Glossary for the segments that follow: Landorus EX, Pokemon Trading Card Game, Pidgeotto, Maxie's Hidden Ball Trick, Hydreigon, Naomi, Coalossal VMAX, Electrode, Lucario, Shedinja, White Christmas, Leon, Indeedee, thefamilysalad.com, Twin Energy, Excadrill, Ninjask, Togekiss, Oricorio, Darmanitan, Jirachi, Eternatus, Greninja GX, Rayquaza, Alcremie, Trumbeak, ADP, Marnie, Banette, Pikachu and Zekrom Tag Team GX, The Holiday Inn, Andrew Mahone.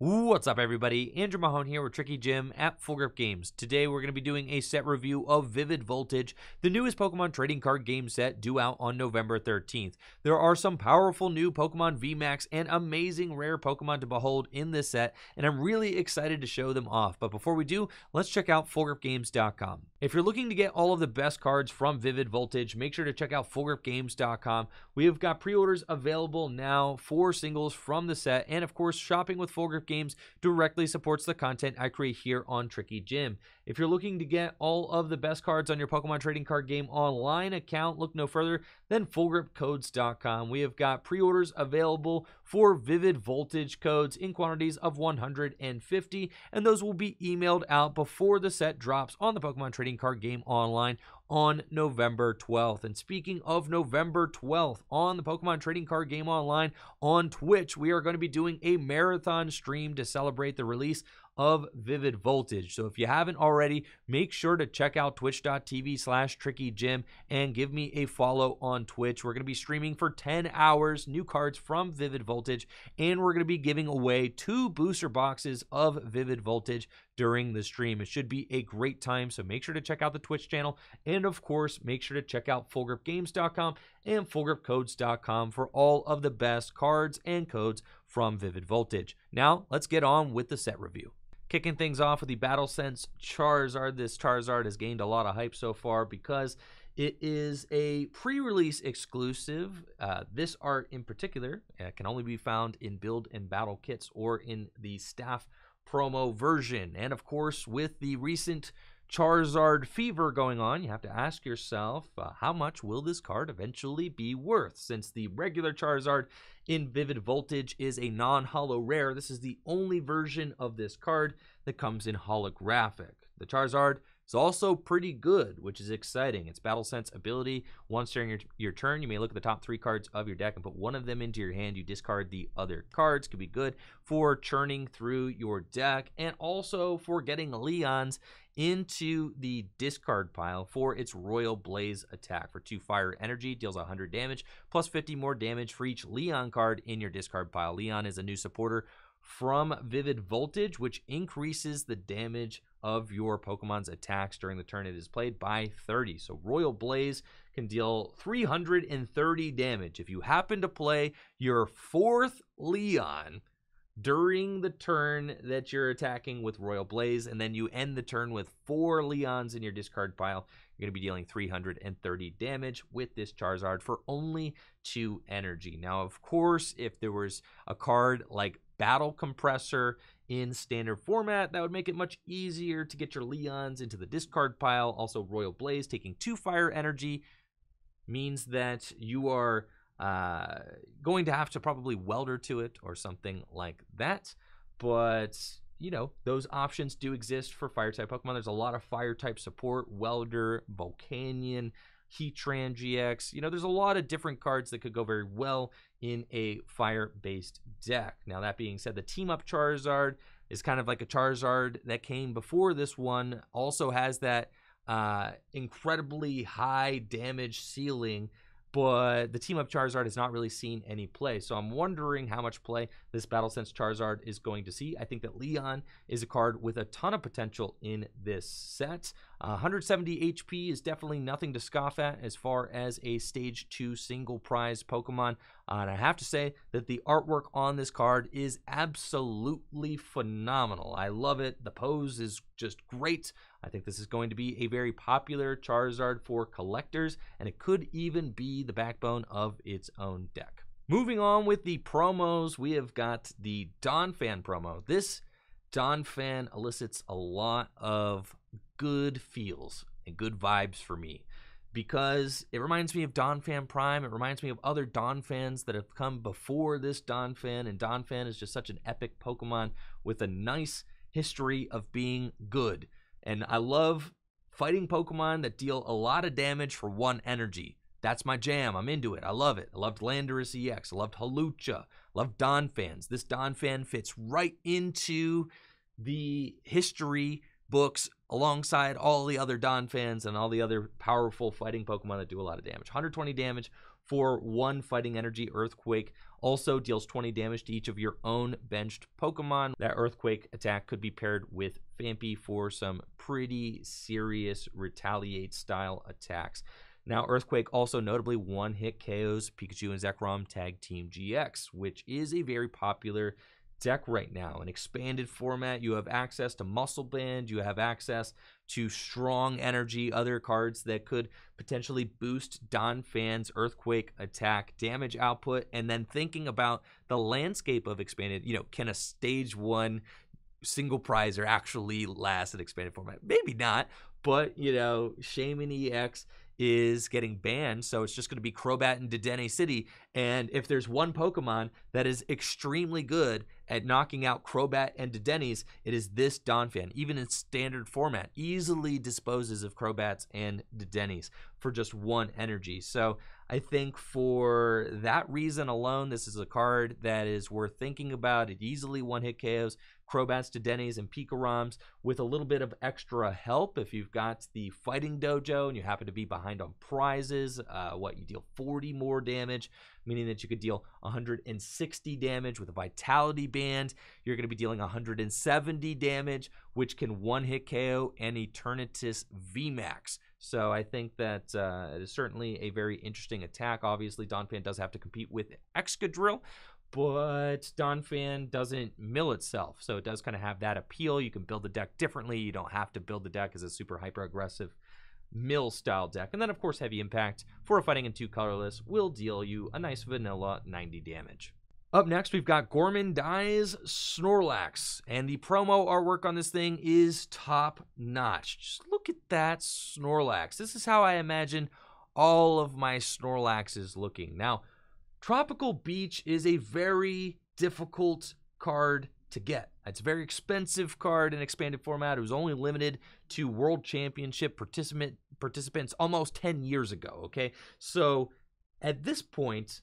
What's up, everybody? Andrew Mahone here with Tricky Gym at Full Grip Games. Today we're going to be doing a set review of Vivid Voltage, the newest Pokemon Trading Card Game set due out on November 13th. There are some powerful new Pokemon VMAX and amazing rare Pokemon to behold in this set, and I'm really excited to show them off. But before we do, let's check out fullgripgames.com. If you're looking to get all of the best cards from Vivid Voltage, make sure to check out fullgripgames.com. We have got pre-orders available now for singles from the set, and of course, shopping with Full Grip Games directly supports the content I create here on Tricky Gym. If you're looking to get all of the best cards on your Pokemon Trading Card Game online account, look no further than fullgripcodes.com. We have got pre-orders available for Vivid Voltage codes in quantities of 150, and those will be emailed out before the set drops on the Pokemon Trading Card Game online on November 12th. And speaking of November 12th, on the Pokemon Trading Card Game online on Twitch, we are going to be doing a marathon stream to celebrate the release of Vivid Voltage. So if you haven't already, make sure to check out twitch.tv/trickygym and give me a follow on Twitch. We're going to be streaming for 10 hours, new cards from Vivid Voltage, and we're going to be giving away 2 booster boxes of Vivid Voltage during the stream. It should be a great time, so make sure to check out the Twitch channel, and of course, make sure to check out fullgripgames.com and fullgripcodes.com for all of the best cards and codes from Vivid Voltage. Now, let's get on with the set review. Kicking things off with the Battle Sense Charizard. This Charizard has gained a lot of hype so far because it is a pre-release exclusive. This art in particular can only be found in Build and Battle kits or in the staff promo version. And of course, with the recent Charizard fever going on, you have to ask yourself, how much will this card eventually be worth? Since the regular Charizard in Vivid Voltage is a non-holo rare, this is the only version of this card that comes in holographic. The Charizard is also pretty good, which is exciting. Its Battle Sense ability: once during your turn, you may look at the top 3 cards of your deck and put one of them into your hand. You discard the other cards. Could be good for churning through your deck and also for getting Leon's into the discard pile for its Royal Blaze attack. For 2 fire energy, deals 100 damage, plus 50 more damage for each Leon card in your discard pile. Leon is a new supporter from Vivid Voltage, which increases the damage of your Pokemon's attacks during the turn it is played by 30. So Royal Blaze can deal 330 damage. If you happen to play your 4th Leon during the turn that you're attacking with Royal Blaze, and then you end the turn with 4 Leons in your discard pile, you're going to be dealing 330 damage with this Charizard for only 2 energy. Now, of course, if there was a card like Battle Compressor in standard format, that would make it much easier to get your Leons into the discard pile. Also, Royal Blaze taking 2 fire energy means that you are going to have to probably welder to it or something like that. But, you know, those options do exist for fire-type Pokemon. There's a lot of fire-type support: Welder, Volcanion, Heatran GX. You know, there's a lot of different cards that could go very well in a fire-based deck. Now, that being said, the Team Up Charizard is kind of like a Charizard that came before this one. Also has that incredibly high damage ceiling, but the Team Up Charizard has not really seen any play. So I'm wondering how much play this Battle Sense Charizard is going to see. I think that Leon is a card with a ton of potential in this set. 170 HP is definitely nothing to scoff at as far as a Stage 2 single prize Pokemon. And I have to say that the artwork on this card is absolutely phenomenal. I love it. The pose is just great. I think this is going to be a very popular Charizard for collectors, and it could even be the backbone of its own deck. Moving on with the promos, we have got the Donphan promo. This Donphan elicits a lot of good feels and good vibes for me, because it reminds me of Donphan Prime. It reminds me of other Donphans that have come before this Donphan, and Donphan is just such an epic Pokemon with a nice history of being good. And I love fighting Pokemon that deal a lot of damage for 1 energy. That's my jam. I'm into it. I love it. I loved Landorus EX. I loved Halucha. I loved Donphans. This Donphan fits right into the history books alongside all the other Donphans and all the other powerful fighting Pokemon that do a lot of damage. 120 damage for 1 Fighting Energy Earthquake. Also deals 20 damage to each of your own benched Pokemon. That Earthquake attack could be paired with Fampi for some pretty serious retaliate style attacks. Now, Earthquake also notably one-hit KOs Pikachu and Zekrom Tag Team GX, which is a very popular deck right now. In expanded format, you have access to Muscle Band, you have access to Strong Energy, other cards that could potentially boost Donphan's Earthquake attack damage output. And then thinking about the landscape of expanded, you know, can a stage 1 single prizer actually last in expanded format? Maybe not, but, you know, Shaman EX is getting banned, so it's just going to be Crobat and Dedenne City. And if there's one Pokemon that is extremely good at knocking out Crobat and Dedenne's, it is this Donphan. Even in standard format, easily disposes of Crobats and Dedenne's for just 1 energy. So I think for that reason alone, this is a card that is worth thinking about. It easily one-hit KOs Crobats, Dedenne's, and Pikoroms with a little bit of extra help. If you've got the Fighting Dojo and you happen to be behind on prizes, you deal 40 more damage, meaning that you could deal 160 damage with a Vitality Band. You're going to be dealing 170 damage, which can one-hit KO an Eternatus VMAX. So I think that it is certainly a very interesting attack. Obviously, Donphan does have to compete with Excadrill, but Donphan doesn't mill itself, so it does kind of have that appeal. You can build the deck differently. You don't have to build the deck as a super hyper aggressive mill style deck. And then of course Heavy Impact for a fighting and 2 colorless will deal you a nice vanilla 90 damage. Up next, we've got Gormandai's Snorlax, and the promo artwork on this thing is top notch. Just look at that Snorlax. This is how I imagine all of my Snorlaxes looking. Now, Tropical Beach is a very difficult card to get. It's a very expensive card in expanded format. It was only limited to World Championship participants almost 10 years ago, okay? So at this point,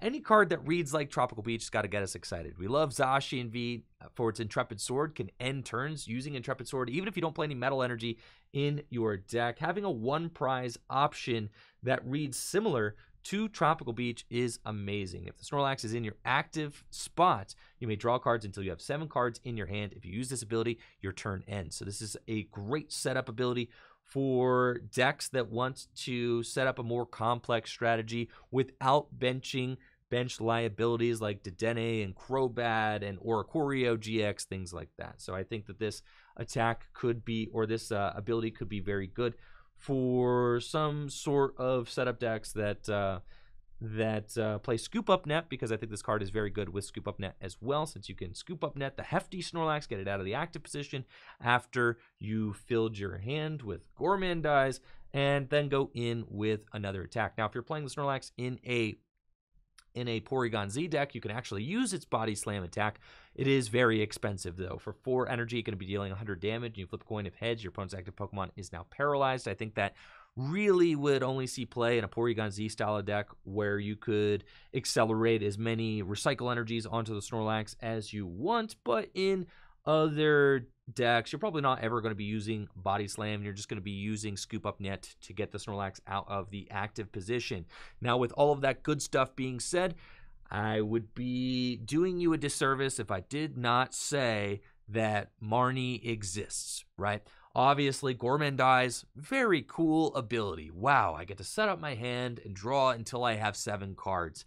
any card that reads like Tropical Beach has got to get us excited. We love Zacian V for its Intrepid Sword. Can end turns using Intrepid Sword, even if you don't play any Metal Energy in your deck. Having a 1 prize option that reads similar to Tropical Beach is amazing. If the Snorlax is in your active spot, you may draw cards until you have 7 cards in your hand. If you use this ability, your turn ends. So this is a great setup ability for decks that want to set up a more complex strategy without benching bench liabilities like Dedenne and Crobat and Oricorio GX, things like that. So I think that this attack could be, or this ability could be very good for some sort of setup decks that play Scoop Up Net, because I think this card is very good with Scoop Up Net as well, since you can Scoop Up Net the hefty Snorlax, get it out of the active position after you filled your hand with Gormandai's, and then go in with another attack. Now, if you're playing the Snorlax in a Porygon-Z deck, you can actually use its Body Slam attack. It is very expensive, though. For 4 energy, you're going to be dealing 100 damage, and you flip a coin. If heads, your opponent's active Pokemon is now paralyzed. I think that really would only see play in a Porygon-Z style deck where you could accelerate as many recycle energies onto the Snorlax as you want, but in other decks, you're probably not ever going to be using Body Slam. You're just going to be using Scoop Up Net to get the Snorlax out of the active position. Now, with all of that good stuff being said, I would be doing you a disservice if I did not say that Marnie exists, right? Obviously, Gormandai's very cool ability. Wow, I get to set up my hand and draw until I have 7 cards.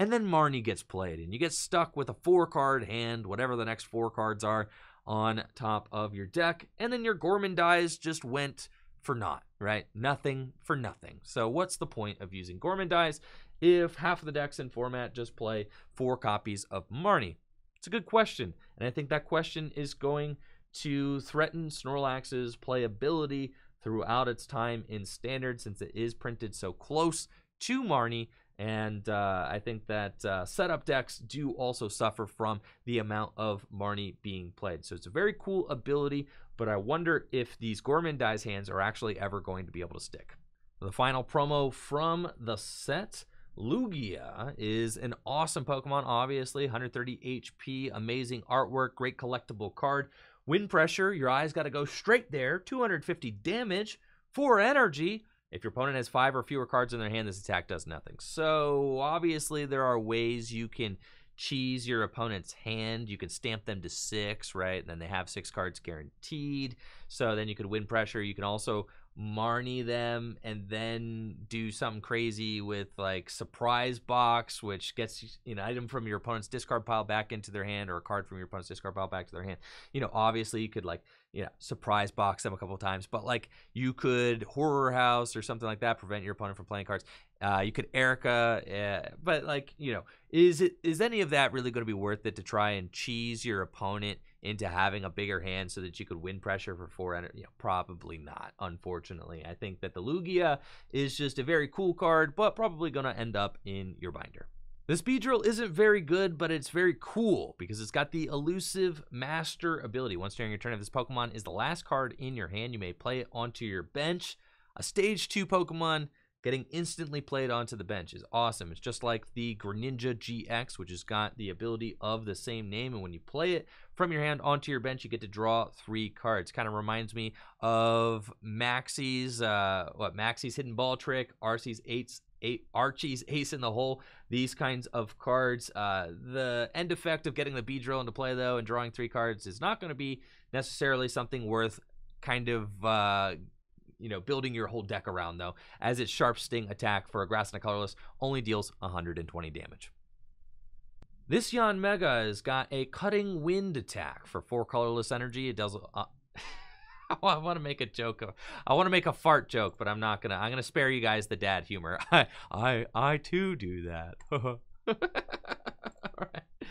And then Marnie gets played, and you get stuck with a 4-card hand, whatever the next 4 cards are, on top of your deck, and then your Gormandai's just went for naught, right? Nothing for nothing. So what's the point of using Gormandai's if half of the decks in format just play 4 copies of Marnie? It's a good question, and I think that question is going to threaten Snorlax's playability throughout its time in Standard, since it is printed so close to Marnie. And I think that setup decks do also suffer from the amount of Marnie being played. So it's a very cool ability, but I wonder if these Gormandai's hands are actually ever going to be able to stick. The final promo from the set, Lugia, is an awesome Pokemon, obviously. 130 HP, amazing artwork, great collectible card. Wind pressure, your eyes got to go straight there. 250 damage, 4 energy. If your opponent has 5 or fewer cards in their hand, this attack does nothing. So obviously there are ways you can cheese your opponent's hand. You can stamp them to 6, right? And then they have 6 cards guaranteed. So then you could win pressure. You can also Marnie them and then do something crazy with like surprise box, which gets an item from your opponent's discard pile back into their hand, or a card from your opponent's discard pile back to their hand. You know, obviously you could like, you know, surprise box them a couple of times, but like you could horror house or something like that, prevent your opponent from playing cards. You could Erica, but like, you know, is any of that really going to be worth it to try and cheese your opponent into having a bigger hand so that you could win pressure for 400? You know, probably not, unfortunately. I think that the Lugia is just a very cool card, but probably going to end up in your binder. The speed drill isn't very good, but it's very cool because it's got the elusive master ability. Once during your turn, if this Pokemon is the last card in your hand, you may play it onto your bench. A stage 2 Pokemon getting instantly played onto the bench is awesome. It's just like the Greninja GX, which has got the ability of the same name. And when you play it from your hand onto your bench, you get to draw 3 cards. Kind of reminds me of Maxie's, Maxie's Hidden Ball Trick, Archie's Ace in the Hole, these kinds of cards. The end effect of getting the B-Drill into play, though, and drawing 3 cards is not going to be necessarily something worth kind of building your whole deck around, though, as its Sharp Sting attack for a grass and a colorless only deals 120 damage. This Yon Mega has got a Cutting Wind attack for 4 colorless energy. It does. I want to make a joke. I want to make a fart joke, but I'm not gonna. I'm gonna spare you guys the dad humor. I too do that. All right.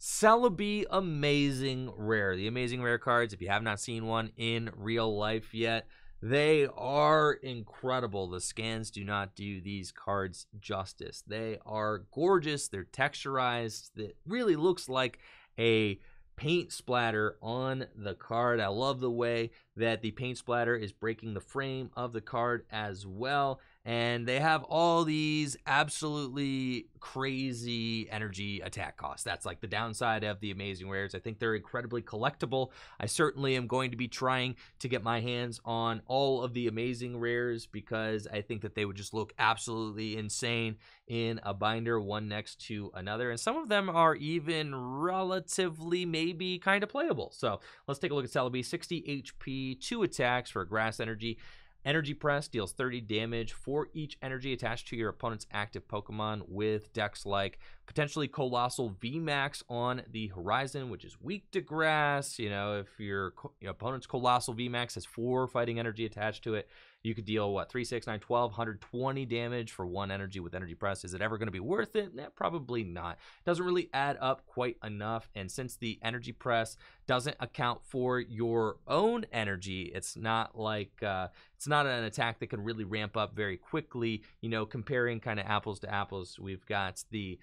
Celebi Amazing Rare. The Amazing Rare cards, if you have not seen one in real life yet, they are incredible. The scans do not do these cards justice. They are gorgeous. They're texturized. It really looks like a paint splatter on the card. I love the way that the paint splatter is breaking the frame of the card as well. And they have all these absolutely crazy energy attack costs. That's like the downside of the Amazing Rares. I think they're incredibly collectible. I certainly am going to be trying to get my hands on all of the Amazing Rares because I think that they would just look absolutely insane in a binder, one next to another. And some of them are even relatively maybe kind of playable. So let's take a look at Celebi. 60 HP, 2 attacks for grass energy. Energy Press deals 30 damage for each energy attached to your opponent's active Pokemon, with decks like potentially Coalossal VMAX on the horizon, which is weak to grass. You know, if your opponent's Coalossal VMAX has 4 fighting energy attached to it, you could deal, what, 3, 6, 9, 12, 120 damage for 1 energy with Energy Press. Is it ever going to be worth it? Nah, probably not. Doesn't really add up quite enough. And since the Energy Press doesn't account for your own energy, it's not like, it's not an attack that can really ramp up very quickly. You know, comparing kind of apples to apples, we've got the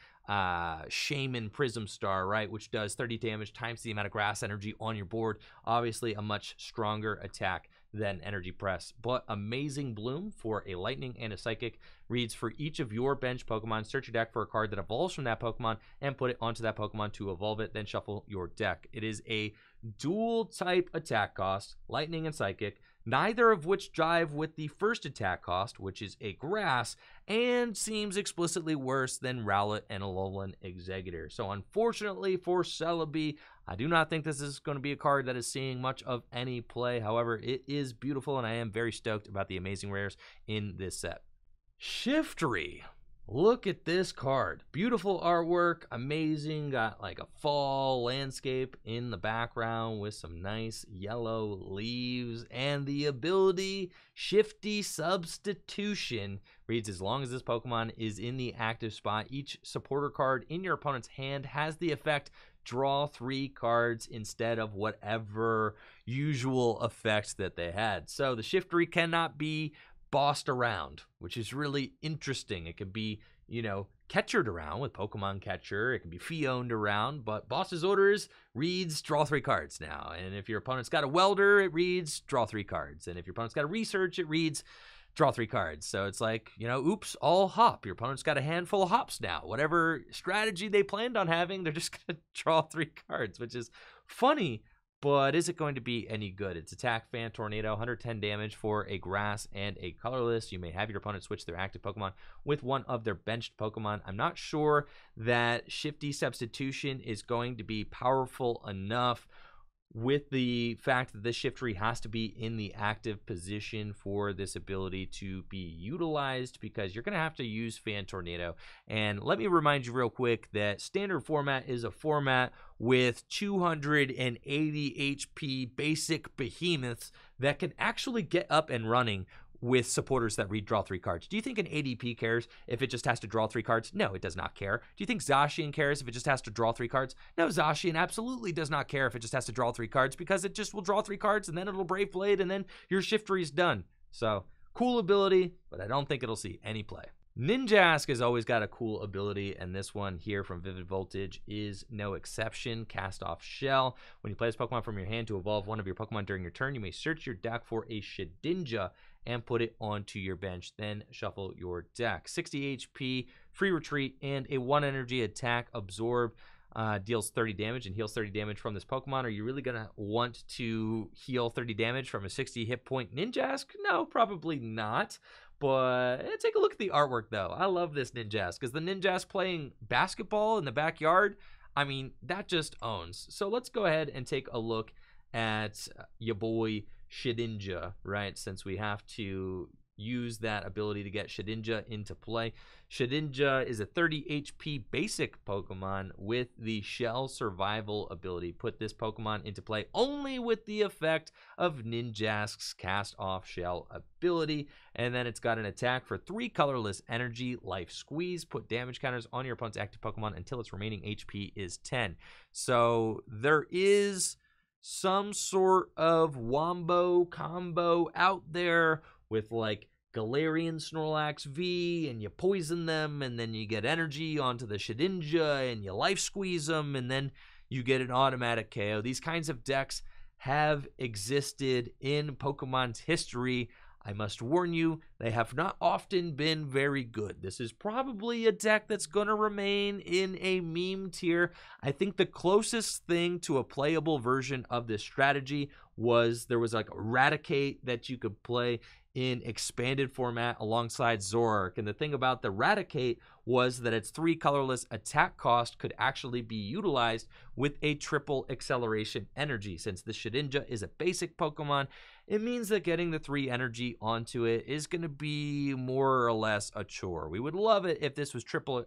Shaman Prism Star, right, which does 30 damage times the amount of grass energy on your board. Obviously a much stronger attack than Energy Press. But Amazing Bloom for a lightning and a psychic reads, for each of your bench Pokemon, search your deck for a card that evolves from that Pokemon and put it onto that Pokemon to evolve it, then shuffle your deck. It is a dual type attack cost, lightning and psychic, neither of which jive with the first attack cost, which is a grass, and seems explicitly worse than Rowlet and Alolan Exeggutor. So unfortunately for Celebi, I do not think this is going to be a card that is seeing much of any play. However, it is beautiful, and I am very stoked about the Amazing Rares in this set. Shiftry. Look at this card. Beautiful artwork, amazing. Got like a fall landscape in the background with some nice yellow leaves. And the ability Shifty Substitution reads, as long as this Pokemon is in the active spot, each supporter card in your opponent's hand has the effect draw 3 cards instead of whatever usual effects that they had. So the Shiftry cannot be bossed around, which is really interesting. It can be, you know, catchered around with Pokemon Catcher. It can be Fioned around, but Boss's Orders reads draw 3 cards now. And if your opponent's got a Welder, it reads draw 3 cards. And if your opponent's got a Research, it reads draw 3 cards. So it's like, you know, oops, all hop. Your opponent's got a handful of hops now. Whatever strategy they planned on having, they're just going to draw 3 cards, which is funny, But is it going to be any good? It's Attack Fan, Tornado, 110 damage for a Grass and a Colorless. You may have your opponent switch their active Pokemon with one of their benched Pokemon. I'm not sure that Shifty Substitution is going to be powerful enough with the fact that this Shiftry has to be in the active position for this ability to be utilized, because you're going to have to use Fan Tornado. And let me remind you real quick that standard format is a format with 280 HP basic behemoths that can actually get up and running with supporters that redraw 3 cards. Do you think an ADP cares if it just has to draw 3 cards? No, it does not care. Do you think Zacian cares if it just has to draw 3 cards? No, Zacian absolutely does not care if it just has to draw 3 cards, because it just will draw 3 cards and then it'll Brave Blade and then your Shiftry's done. So, cool ability, but I don't think it'll see any play. Ninjask has always got a cool ability, and this one here from Vivid Voltage is no exception. Cast Off Shell. When you play this Pokemon from your hand to evolve one of your Pokemon during your turn, you may search your deck for a Shedinja and put it onto your bench, then shuffle your deck. 60 HP, free retreat, and a 1 energy attack. Absorb deals 30 damage and heals 30 damage from this Pokemon. Are you really going to want to heal 30 damage from a 60 hit point Ninjask? No, probably not. But take a look at the artwork, though. I love this Ninjask, because the Ninjask playing basketball in the backyard, I mean, that just owns. So let's go ahead and take a look at your boy Shedinja, right? Since we have to use that ability to get Shedinja into play. Shedinja is a 30 HP basic Pokemon with the Shell Survival ability. Put this Pokemon into play only with the effect of Ninjask's Cast Off Shell ability. And then it's got an attack for 3 colorless energy, Life Squeeze. Put damage counters on your opponent's active Pokemon until its remaining HP is 10. So there is some sort of wombo combo out there with like Galarian Snorlax V, and you poison them, and then you get energy onto the Shedinja, and you Life Squeeze them, and then you get an automatic KO. These kinds of decks have existed in Pokemon's history. I must warn you, they have not often been very good. This is probably a deck that's going to remain in a meme tier. I think the closest thing to a playable version of this strategy was there was like Raticate that you could play in expanded format alongside Zorark. And the thing about the Raticate was that its 3 colorless attack cost could actually be utilized with a triple acceleration energy. Since the Shedinja is a basic Pokemon, it means that getting the 3 energy onto it is going to be more or less a chore. We would love it if this was triple,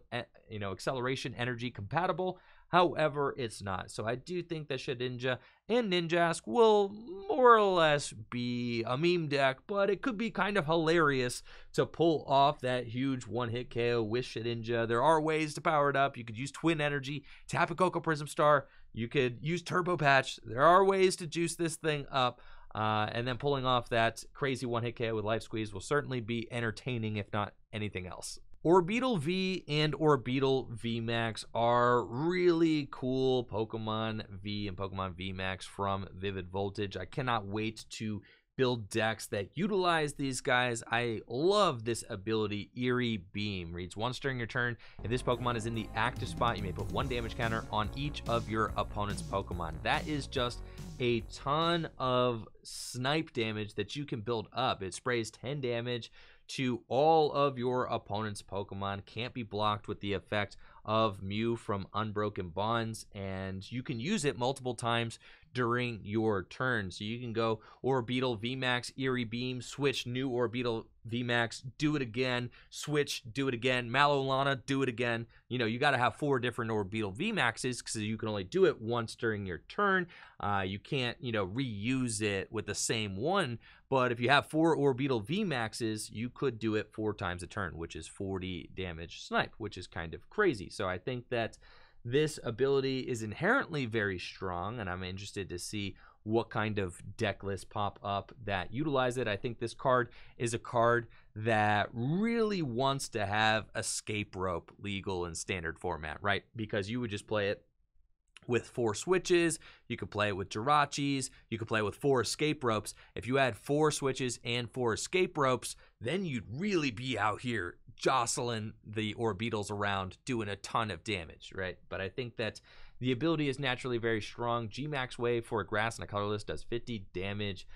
acceleration energy compatible. However, it's not. So I do think that Shedinja and Ninjask will more or less be a meme deck, but it could be kind of hilarious to pull off that huge one-hit KO with Shedinja. There are ways to power it up. You could use Twin Energy, Tapu Koko Prism Star. You could use Turbo Patch. There are ways to juice this thing up. And then pulling off that crazy one-hit KO with Life Squeeze will certainly be entertaining, if not anything else. Orbeetle V and Orbeetle VMAX are really cool Pokemon V and Pokemon VMAX from Vivid Voltage. I cannot wait to build decks that utilize these guys. I love this ability. Eerie Beam reads once during your turn. If this Pokemon is in the active spot, you may put 1 damage counter on each of your opponent's Pokemon. That is just a ton of snipe damage that you can build up. It sprays 10 damage to all of your opponent's Pokemon. Can't be blocked with the effect of Mew from Unbroken Bonds, and you can use it multiple times during your turn. So you can go Orbeetle VMAX, Eerie Beam, switch, new Orbeetle VMAX, do it again, switch, do it again, Malolana, do it again. You know, you got to have 4 different Orbeetle VMAXs because you can only do it once during your turn. You can't, reuse it with the same one. But if you have 4 Orbeetle VMAXs, you could do it 4 times a turn, which is 40 damage snipe, which is kind of crazy. So I think that this ability is inherently very strong, and I'm interested to see what kind of deck lists pop up that utilize it. I think this card is a card that really wants to have escape rope legal in standard format, right? Because you would just play it with 4 switches. You could play it with Jirachis. You could play it with 4 escape ropes. If you had 4 switches and 4 escape ropes, then you'd really be out here jostling the Orbeetles around, doing a ton of damage, right? But I think that The ability is naturally very strong. G-Max Wave for a grass and a colorless does 50 damage.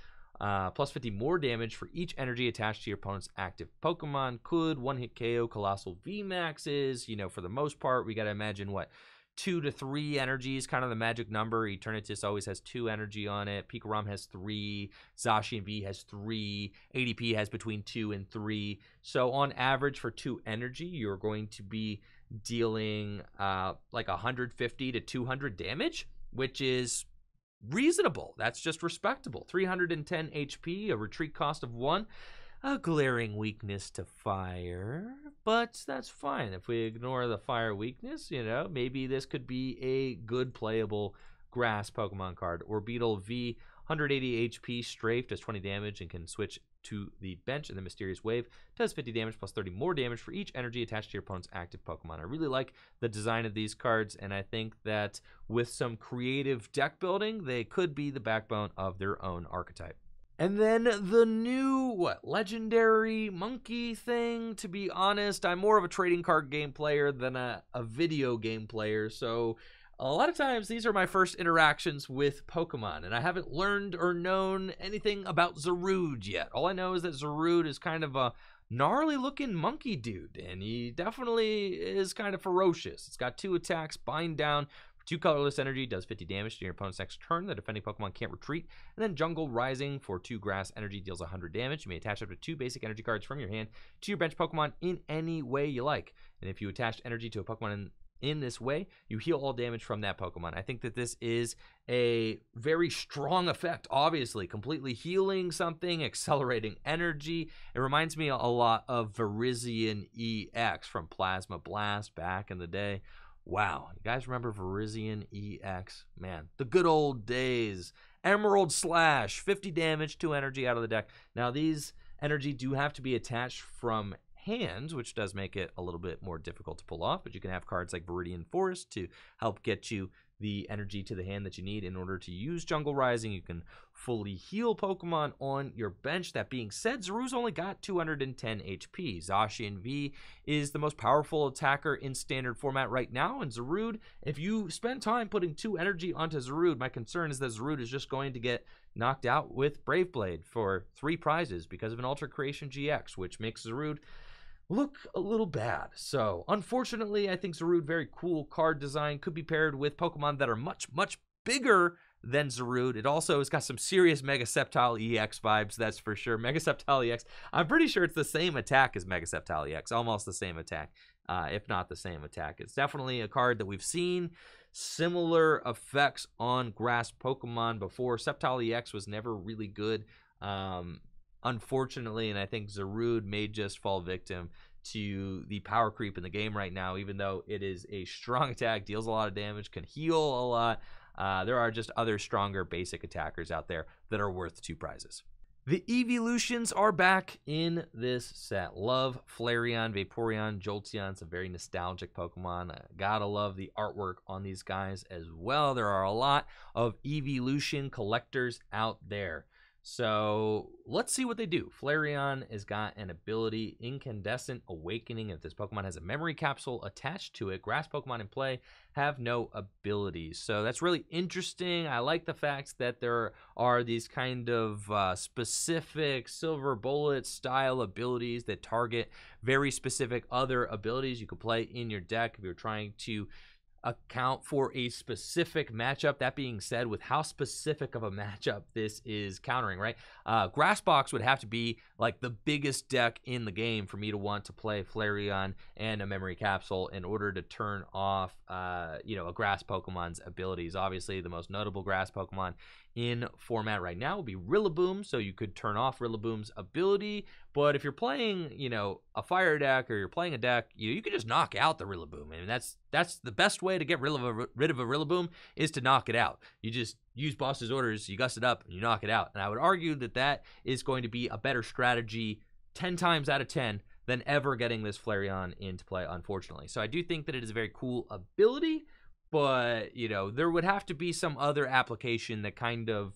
Plus 50 more damage for each energy attached to your opponent's active Pokemon. Could one-hit KO Coalossal VMAX is, you know, for the most part, we got to imagine what, 2 to 3 energies, kind of the magic number. Eternatus always has 2 energy on it. Pikaram has 3. Zacian V has 3. ADP has between 2 and 3. So on average for 2 energy, you're going to be dealing like 150 to 200 damage, which is reasonable. That's just respectable. 310 HP, a retreat cost of 1. A glaring weakness to fire, but that's fine. If we ignore the fire weakness, you know, maybe this could be a good playable grass Pokemon card. Orbeetle V, 180 HP, Strafe, does 20 damage and can switch to the bench. And the Mysterious Wave does 50 damage plus 30 more damage for each energy attached to your opponent's active Pokemon. I really like the design of these cards, and I think that with some creative deck building, they could be the backbone of their own archetype. And then the new, what, legendary monkey thing? To be honest, I'm more of a trading card game player than a video game player. So a lot of times these are my first interactions with Pokemon, and I haven't learned or known anything about Zarude yet. All I know is that Zarude is kind of a gnarly looking monkey dude, and he definitely is kind of ferocious. It's got 2 attacks, Bind Down, 2 colorless energy, does 50 damage to your opponent's next turn. The defending Pokemon can't retreat. And then Jungle Rising for 2 grass energy deals 100 damage. You may attach up to 2 basic energy cards from your hand to your bench Pokemon in any way you like. And if you attach energy to a Pokemon in this way, you heal all damage from that Pokemon. I think that this is a very strong effect, obviously. Completely healing something, accelerating energy. It reminds me a lot of Virizion EX from Plasma Blast back in the day. Wow, you guys remember Virizion EX? Man, the good old days. Emerald Slash, 50 damage, 2 energy out of the deck. Now, these energy do have to be attached from hands, which does make it a little bit more difficult to pull off, but you can have cards like Viridian Forest to help get you the energy to the hand that you need in order to use Jungle Rising. You can fully heal Pokemon on your bench. That being said, Zarude's only got 210 HP. Zacian V is the most powerful attacker in standard format right now, and Zarude, if you spend time putting 2 energy onto Zarude, my concern is that Zarude is just going to get knocked out with Brave Blade for 3 prizes because of an Ultra Creation GX, which makes Zarude look a little bad. So unfortunately, I think Zarude, very cool card design, could be paired with Pokemon that are much bigger than Zarude. It also has got some serious Mega Sceptile EX vibes, that's for sure. Mega Sceptile EX, I'm pretty sure it's the same attack as Mega Sceptile EX, almost the same attack, if not the same attack. It's definitely a card that we've seen similar effects on grass Pokemon before. Sceptile EX was never really good, unfortunately, and I think Zarude may just fall victim to the power creep in the game right now, even though it is a strong attack, deals a lot of damage, can heal a lot. There are just other stronger basic attackers out there that are worth 2 prizes. The Eeveelutions are back in this set. Love Flareon, Vaporeon, Jolteon, some very nostalgic Pokemon. Gotta love the artwork on these guys as well. There are a lot of Eeveelution collectors out there. So let's see what they do. Flareon has got an ability, Incandescent Awakening. If this Pokemon has a memory capsule attached to it, grass Pokemon in play have no abilities. So that's really interesting. I like the fact that there are these kind of specific silver bullet style abilities that target very specific other abilities you could play in your deck if you're trying to account for a specific matchup. That being said, with how specific of a matchup this is countering, right? Grass Box would have to be like the biggest deck in the game for me to want to play Flareon and a memory capsule in order to turn off, you know, a grass Pokemon's abilities. Obviously, the most notable grass Pokemon in format right now will be Rillaboom, so you could turn off Rillaboom's ability. But if you're playing, you know, a fire deck, or you're playing a deck, you can just knock out the Rillaboom. And that's the best way to get rid of a Rillaboom, is to knock it out. You just use boss's orders, you gust it up, and you knock it out. And I would argue that that is going to be a better strategy 10 times out of 10 than ever getting this Flareon into play, unfortunately. So I do think that it is a very cool ability, but, you know, there would have to be some other application that kind of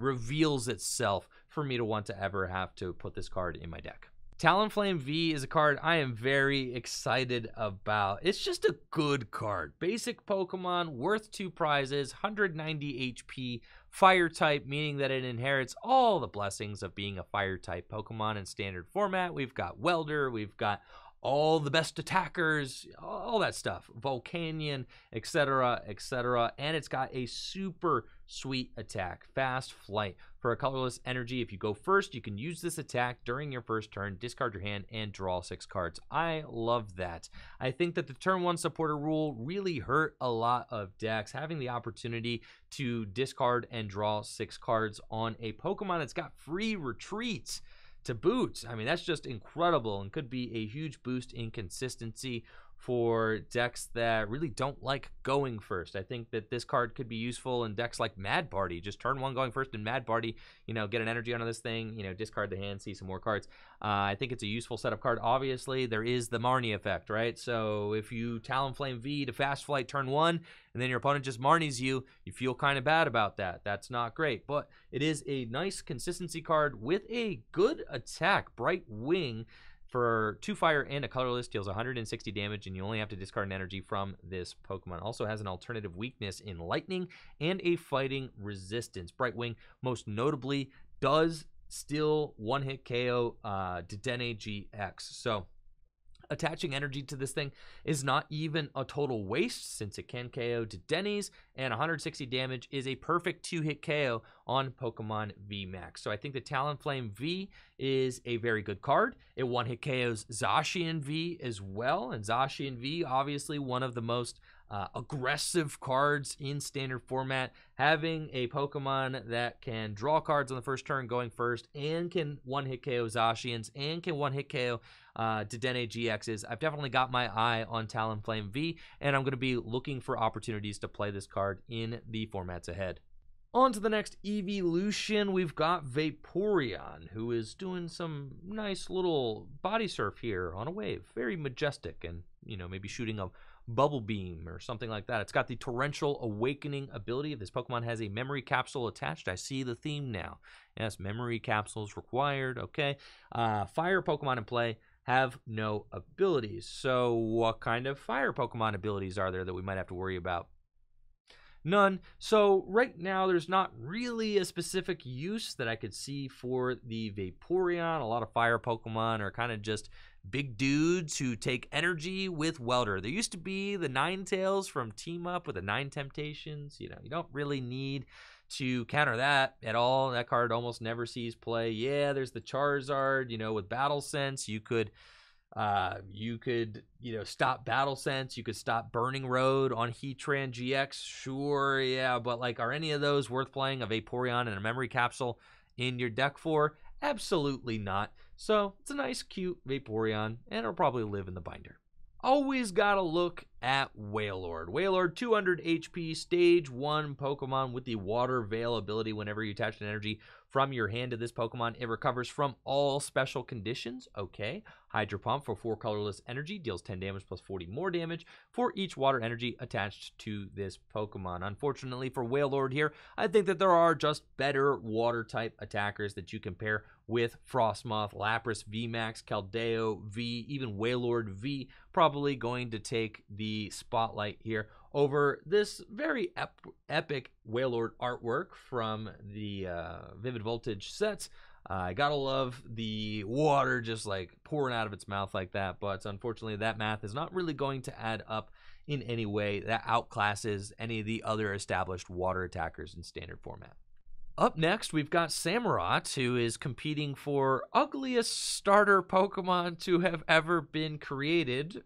reveals itself for me to want to ever have to put this card in my deck. Talonflame V is a card I am very excited about. It's just a good card. Basic Pokemon, worth 2 prizes, 190 HP, fire type, meaning that it inherits all the blessings of being a fire type Pokemon in standard format. We've got Welder, we've got all the best attackers, all that stuff, Volcanion, etc., etc. And it's got a super sweet attack, Fast Flight. For a colorless energy, if you go first, you can use this attack during your first turn, discard your hand, and draw 6 cards. I love that. I think that the turn 1 supporter rule really hurt a lot of decks. Having the opportunity to discard and draw 6 cards on a Pokemon that's got free retreats to boot, I mean, that's just incredible and could be a huge boost in consistency for decks that really don't like going first. I think that this card could be useful in decks like Mad Party. Just turn 1 going first in Mad Party, you know, get an energy onto this thing, you know, discard the hand, see some more cards. I think it's a useful setup card. Obviously, there is the Marnie effect, right? So if you Talonflame V to Fast Flight turn 1, and then your opponent just Marnies you, you feel kind of bad about that. That's not great, but it is a nice consistency card with a good attack, Bright Wing. For 2 fire and a colorless, deals 160 damage, and you only have to discard an energy from this Pokemon. Also has an alternative weakness in lightning and a fighting resistance. Brightwing, most notably, does still 1-hit KO Dedenne GX. So attaching energy to this thing is not even a total waste, since it can KO Dedenne's, and 160 damage is a perfect 2-hit KO on Pokemon VMAX. So I think the Talonflame V is a very good card. It 1-hit KOs Zacian V as well, and Zacian V, obviously one of the most aggressive cards in standard format. Having a Pokemon that can draw cards on the first turn going first, and can 1-hit KO Zacians, and can 1-hit KO Dedenne GXs. I've definitely got my eye on Talonflame V, and I'm going to be looking for opportunities to play this card in the formats ahead. On to the next evolution, we've got Vaporeon, who is doing some nice little body surf here on a wave. Very majestic, and, you know, maybe shooting a Bubble Beam or something like that. It's got the Torrential Awakening ability. This Pokemon has a memory capsule attached. I see the theme now. Yes, memory capsules required. Okay. Fire Pokemon in play have no abilities. So what kind of fire Pokemon abilities are there that we might have to worry about? None. So right now there's not really a specific use that I could see for the Vaporeon. A lot of fire Pokemon are kind of just big dudes who take energy with Welder. There used to be the Ninetales from Team Up with the 9 Temptations. You know, you don't really need to counter that at all. That card almost never sees play. Yeah, there's the Charizard, you know, with Battle Sense. You could, you know, stop Battle Sense. You could stop Burning Road on Heatran GX. Sure, yeah, but like, are any of those worth playing a Vaporeon and a memory capsule in your deck for? Absolutely not. So it's a nice, cute Vaporeon, and it'll probably live in the binder. Always gotta look at Wailord. Wailord, 200 HP, stage 1 Pokemon with the Water Veil ability. Whenever you attach an energy from your hand to this Pokemon, it recovers from all special conditions. Okay. Hydro Pump for 4 colorless energy, deals 10 damage plus 40 more damage for each water energy attached to this Pokemon. Unfortunately for Wailord here, I think that there are just better water type attackers that you can pair with Frostmoth, Lapras VMAX, Keldeo V, even Wailord V, probably going to take the spotlight here over this very epic Wailord artwork from the Vivid Voltage sets. I gotta love the water just like pouring out of its mouth like that, but unfortunately that math is not really going to add up in any way that outclasses any of the other established water attackers in standard format. Up next, we've got Samurott, who is competing for ugliest starter Pokemon to have ever been created.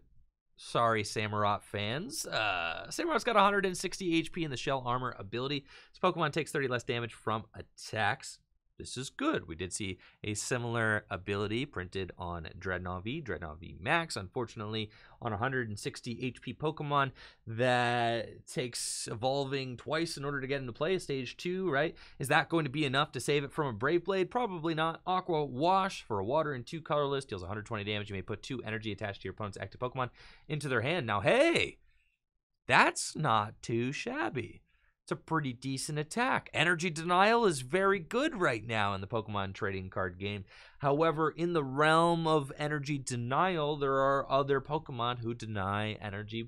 Sorry, Samurott fans. Samurott's got 160 HP in the Shell Armor ability. This Pokemon takes 30 less damage from attacks. This is good. We did see a similar ability printed on Dreadnought V, Dreadnought V Max. Unfortunately, on 160 HP Pokemon that takes evolving twice in order to get into play, stage 2, right? Is that going to be enough to save it from a Brave Blade? Probably not. Aqua Wash for a water and 2 colorless, deals 120 damage. You may put 2 energy attached to your opponent's active Pokemon into their hand. Now, hey, that's not too shabby. It's a pretty decent attack. Energy Denial is very good right now in the Pokemon Trading Card Game. However, in the realm of Energy Denial, there are other Pokemon who deny energy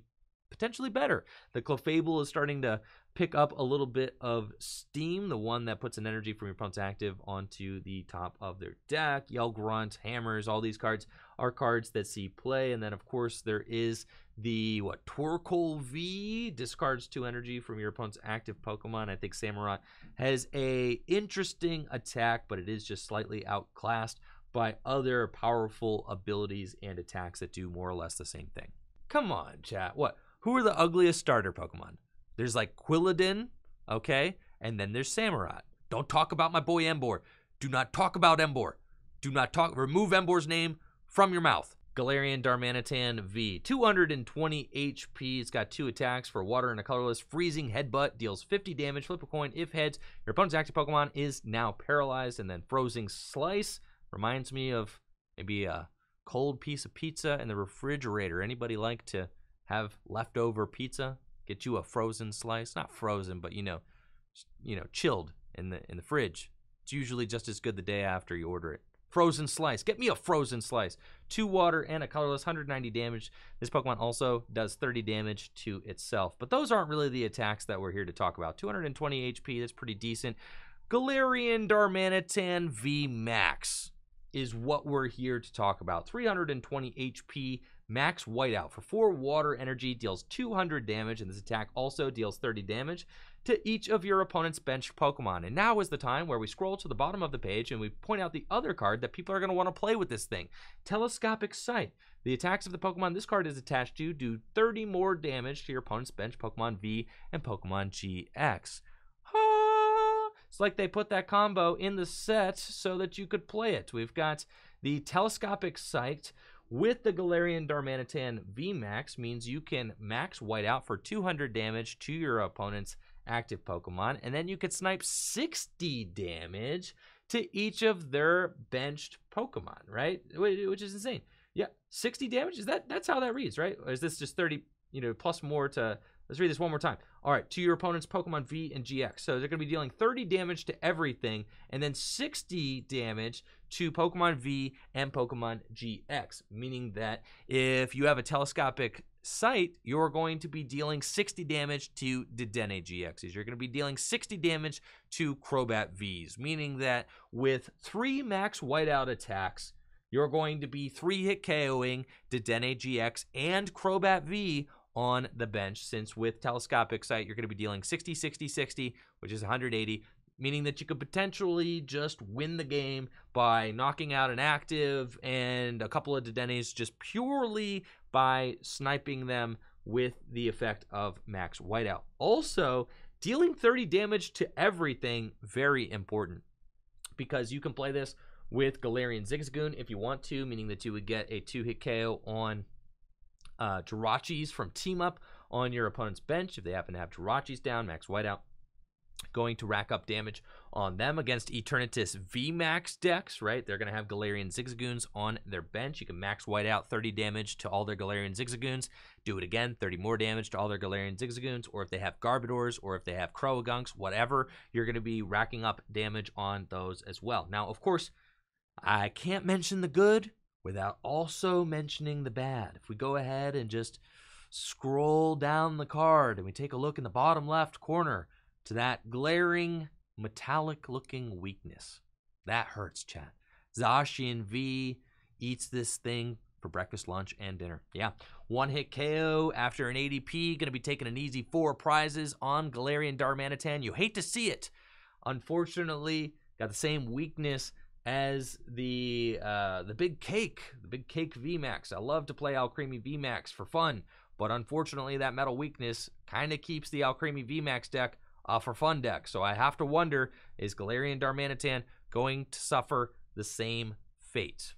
potentially better. The Clefable is starting to pick up a little bit of steam, the one that puts an energy from your opponent's active onto the top of their deck. Yellgrunt, Hammers, all these cards are cards that see play. And then, of course, there is the, Torkoal V, discards 2 energy from your opponent's active Pokemon. I think Samurott has an interesting attack, but it is just slightly outclassed by other powerful abilities and attacks that do more or less the same thing. Come on, chat. What? Who are the ugliest starter Pokemon? There's like Quilladin, okay, and then there's Samurott. Don't talk about my boy Embor. Do not talk about Embor. Do not talk, remove Embor's name from your mouth. Galarian Darmanitan V, 220 HP. It's got 2 attacks for water and a colorless. Freezing Headbutt deals 50 damage. Flip a coin. If heads, your opponent's active Pokemon is now paralyzed. And then Frozen Slice reminds me of maybe a cold piece of pizza in the refrigerator. Anybody like to have leftover pizza? Get you a frozen slice, not frozen, but you know, chilled in the fridge. It's usually just as good the day after you order it. Frozen Slice, get me a Frozen Slice. 2 water and a colorless, 190 damage. This Pokemon also does 30 damage to itself. But those aren't really the attacks that we're here to talk about. 220 HP, that's pretty decent. Galarian Darmanitan VMAX is what we're here to talk about. 320 HP. Max Whiteout for 4 water energy, deals 200 damage, and this attack also deals 30 damage to each of your opponent's bench Pokemon. And now is the time where we scroll to the bottom of the page and we point out the other card that people are going to want to play with this thing. Telescopic Sight. The attacks of the Pokemon this card is attached to do 30 more damage to your opponent's bench Pokemon V and Pokemon GX. Ah! It's like they put that combo in the set so that you could play it. We've got the Telescopic Sight with the Galarian Darmanitan VMAX means you can max whiteout for 200 damage to your opponent's active Pokemon, and then you could snipe 60 damage to each of their benched Pokemon, right? Which is insane. Yeah, 60 damage, is that's how that reads, right? Or is this just 30, plus more to, let's read this one more time. All right, to your opponent's Pokemon V and GX. So they're gonna be dealing 30 damage to everything, and then 60 damage to Pokemon V and Pokemon GX, meaning that if you have a Telescopic Sight, you're going to be dealing 60 damage to Dedenne GXs. You're going to be dealing 60 damage to Crobat Vs, meaning that with 3 max whiteout attacks, you're going to be 3-hit KOing Dedenne GX and Crobat V on the bench, since with Telescopic Sight, you're going to be dealing 60, 60, 60, which is 180, meaning that you could potentially just win the game by knocking out an active and a couple of Dedennes just purely by sniping them with the effect of Max Whiteout. Also, dealing 30 damage to everything, very important, because you can play this with Galarian Zigzagoon if you want to, meaning that you would get a 2-hit KO on Jirachis from Team Up on your opponent's bench. If they happen to have Jirachis down, Max Whiteout, going to rack up damage on them against Eternatus VMAX decks, right? They're going to have Galarian Zigzagoons on their bench. You can max white out 30 damage to all their Galarian Zigzagoons. Do it again, 30 more damage to all their Galarian Zigzagoons, or if they have Garbodors, or if they have Croagunks, whatever, you're going to be racking up damage on those as well. Now, of course, I can't mention the good without also mentioning the bad. If we go ahead and just scroll down the card and we take a look in the bottom left corner, to that glaring, metallic-looking weakness. That hurts, chat. Zacian V eats this thing for breakfast, lunch, and dinner. Yeah, 1-hit KO after an ADP. Going to be taking an easy 4 prizes on Galarian Darmanitan. You hate to see it. Unfortunately, got the same weakness as the Big Cake. The Big Cake VMAX. I love to play Alcremie VMAX for fun, but unfortunately, that metal weakness kind of keeps the Alcremie VMAX deck for fun deck. So I have to wonder, is Galarian Darmanitan going to suffer the same fate?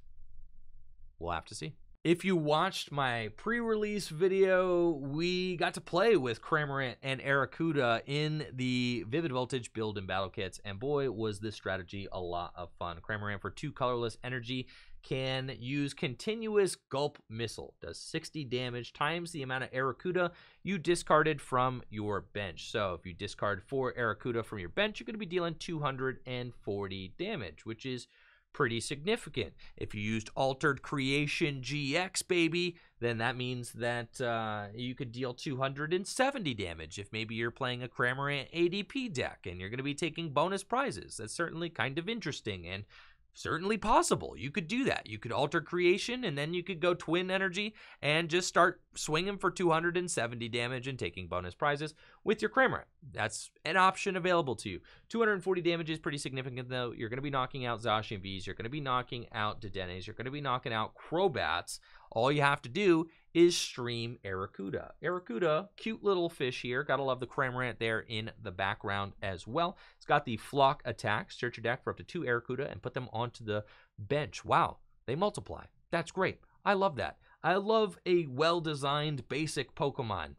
We'll have to see. If you watched my pre-release video, we got to play with Cramorant and Aracuda in the Vivid Voltage build and battle kits, and boy, was this strategy a lot of fun. Cramorant for 2 colorless energy can use Continuous Gulp Missile, does 60 damage times the amount of Aracuda you discarded from your bench. So if you discard 4 Aracuda from your bench, you're going to be dealing 240 damage, which is pretty significant. If you used Altered Creation GX, baby, then that means that you could deal 270 damage if maybe you're playing a Cramorant ADP deck and you're going to be taking bonus prizes. That's certainly kind of interesting and certainly possible. You could do that. You could Alter Creation and then you could go Twin Energy and just start swinging for 270 damage and taking bonus prizes with your Cramorant. That's an option available to you. 240 damage is pretty significant though. You're going to be knocking out Zacian Vs. You're going to be knocking out Dedennes. You're going to be knocking out Crobats. All you have to do is stream Aracuda. Aracuda, cute little fish here. Gotta love the Cramorant there in the background as well. It's got the Flock attack. Search your deck for up to 2 Aracuda and put them onto the bench. Wow, they multiply. That's great. I love that. I love a well-designed basic Pokemon.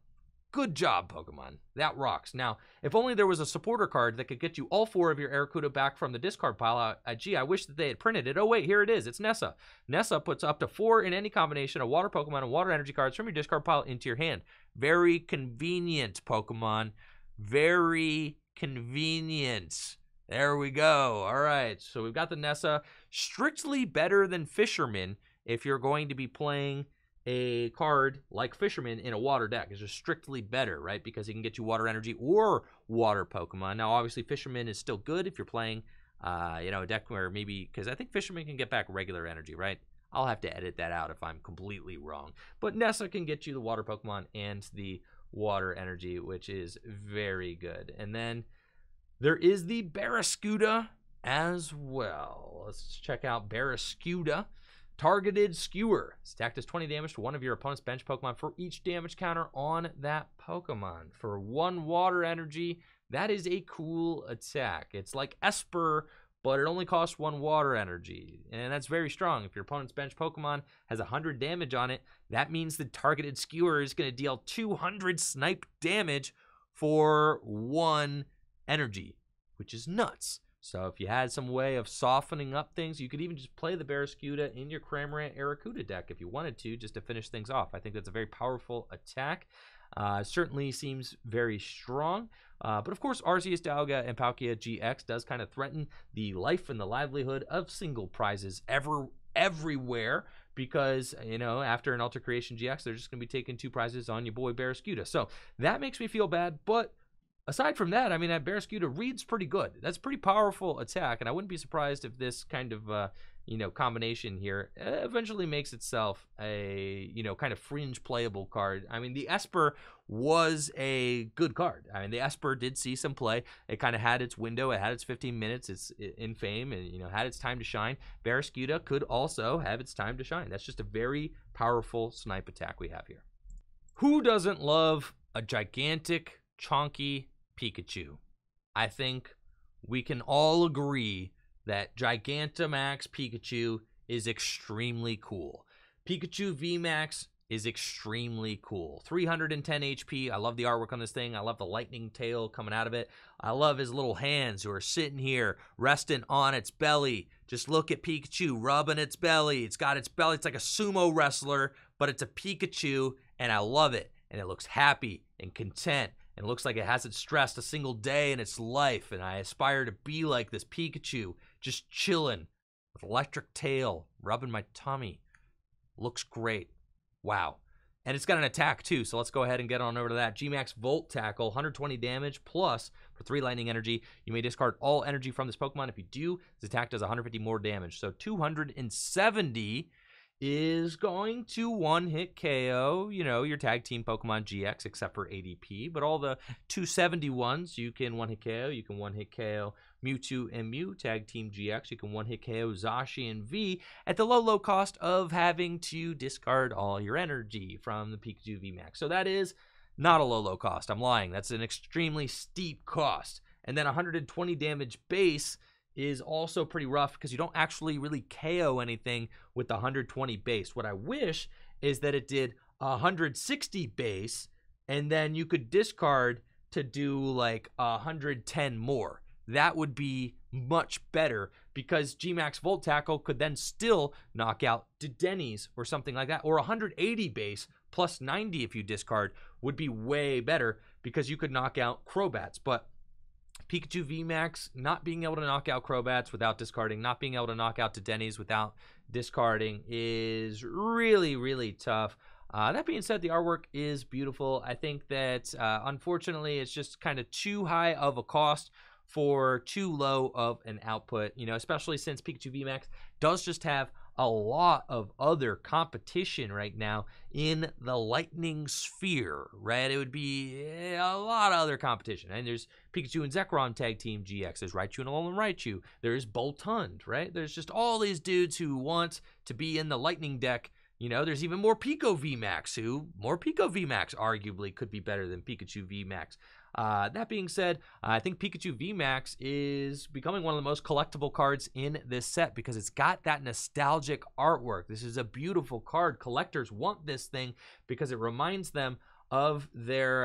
Good job, Pokemon. That rocks. Now, if only there was a supporter card that could get you all 4 of your Aracuda back from the discard pile. Gee, I wish that they had printed it. Oh, wait, here it is. It's Nessa. Nessa puts up to 4 in any combination of water Pokemon and water energy cards from your discard pile into your hand. Very convenient, Pokemon. Very convenient. There we go. All right, so we've got the Nessa. Strictly better than Fisherman if you're going to be playing a card like Fisherman in a water deck. Is just strictly better, right? Because it can get you water energy or water Pokemon. Now, obviously, Fisherman is still good if you're playing, you know, a deck where maybe, because I think Fisherman can get back regular energy, right? I'll have to edit that out if I'm completely wrong. But Nessa can get you the water Pokemon and the water energy, which is very good. And then there is the Barrascuda as well. Let's check out Barrascuda. Targeted Skewer. Stacked as 20 damage to one of your opponent's bench Pokemon for each damage counter on that Pokemon. For 1 water energy, that is a cool attack. It's like Esper, but it only costs 1 water energy. And that's very strong. If your opponent's bench Pokemon has 100 damage on it, that means the Targeted Skewer is going to deal 200 snipe damage for 1 energy, which is nuts. So if you had some way of softening up things, you could even just play the Barrascuda in your Cramorant Aracuda deck if you wanted to, just to finish things off. I think that's a very powerful attack. Certainly seems very strong. But of course, Arceus, Dialga, and Palkia GX does kind of threaten the life and the livelihood of single prizes everywhere. Because, you know, after an Alter Creation GX, they're just going to be taking 2 prizes on your boy Barrascuda. So that makes me feel bad, but aside from that, I mean, that Barrascuda reads pretty good. That's a pretty powerful attack, and I wouldn't be surprised if this kind of, you know, combination here eventually makes itself a, you know, kind of fringe playable card. I mean, the Esper was a good card. I mean, the Esper did see some play. It kind of had its window. It had its 15 minutes. It's in fame and, you know, had its time to shine. Barrascuda could also have its time to shine. That's just a very powerful snipe attack we have here. Who doesn't love a gigantic, chonky Pikachu? I think we can all agree that Gigantamax Pikachu is extremely cool. Pikachu VMAX is extremely cool. 310 HP. I love the artwork on this thing. I love the lightning tail coming out of it. I love his little hands who are sitting here resting on its belly. Just look at Pikachu rubbing its belly. It's got its belly. It's like a sumo wrestler, but it's a Pikachu, and I love it. And it looks happy and content. And it looks like it hasn't stressed a single day in its life. And I aspire to be like this Pikachu, just chilling with electric tail, rubbing my tummy. Looks great. Wow. And it's got an attack too, so let's go ahead and get on over to that. Gmax Volt Tackle, 120 damage plus for 3 lightning energy. You may discard all energy from this Pokemon. If you do, this attack does 150 more damage. So 270 is going to one-hit KO, you know, your tag team Pokemon GX, except for ADP. But all the 271s, you can one-hit KO. You can one-hit KO Mewtwo and Mew, tag team GX. You can one-hit KO Zacian V at the low, low cost of having to discard all your energy from the Pikachu VMAX. So that is not a low, low cost. I'm lying. That's an extremely steep cost. And then 120 damage base is also pretty rough because you don't actually really KO anything with the 120 base. What I wish is that it did 160 base, and then you could discard to do like 110 more. That would be much better because G-Max Volt Tackle could then still knock out Dedenne's or something like that, or 180 base plus 90 if you discard would be way better because you could knock out Crobats. But Pikachu VMAX not being able to knock out Crobats without discarding, not being able to knock out Dedenne's without discarding is really, really tough. That being said, the artwork is beautiful. I think that unfortunately it's just kind of too high of a cost for too low of an output, you know, especially since Pikachu VMAX does just have a lot of other competition right now in the lightning sphere, right? It would be a lot of other competition. And there's Pikachu and Zekrom Tag Team GX. There's Raichu and Alolan Raichu. There's Boltund, right? There's just all these dudes who want to be in the lightning deck. You know, there's even more Pico VMAX who, more Pico VMAX arguably could be better than Pikachu VMAX. That being said, I think Pikachu VMAX is becoming one of the most collectible cards in this set because it's got that nostalgic artwork. This is a beautiful card. Collectors want this thing because it reminds them of their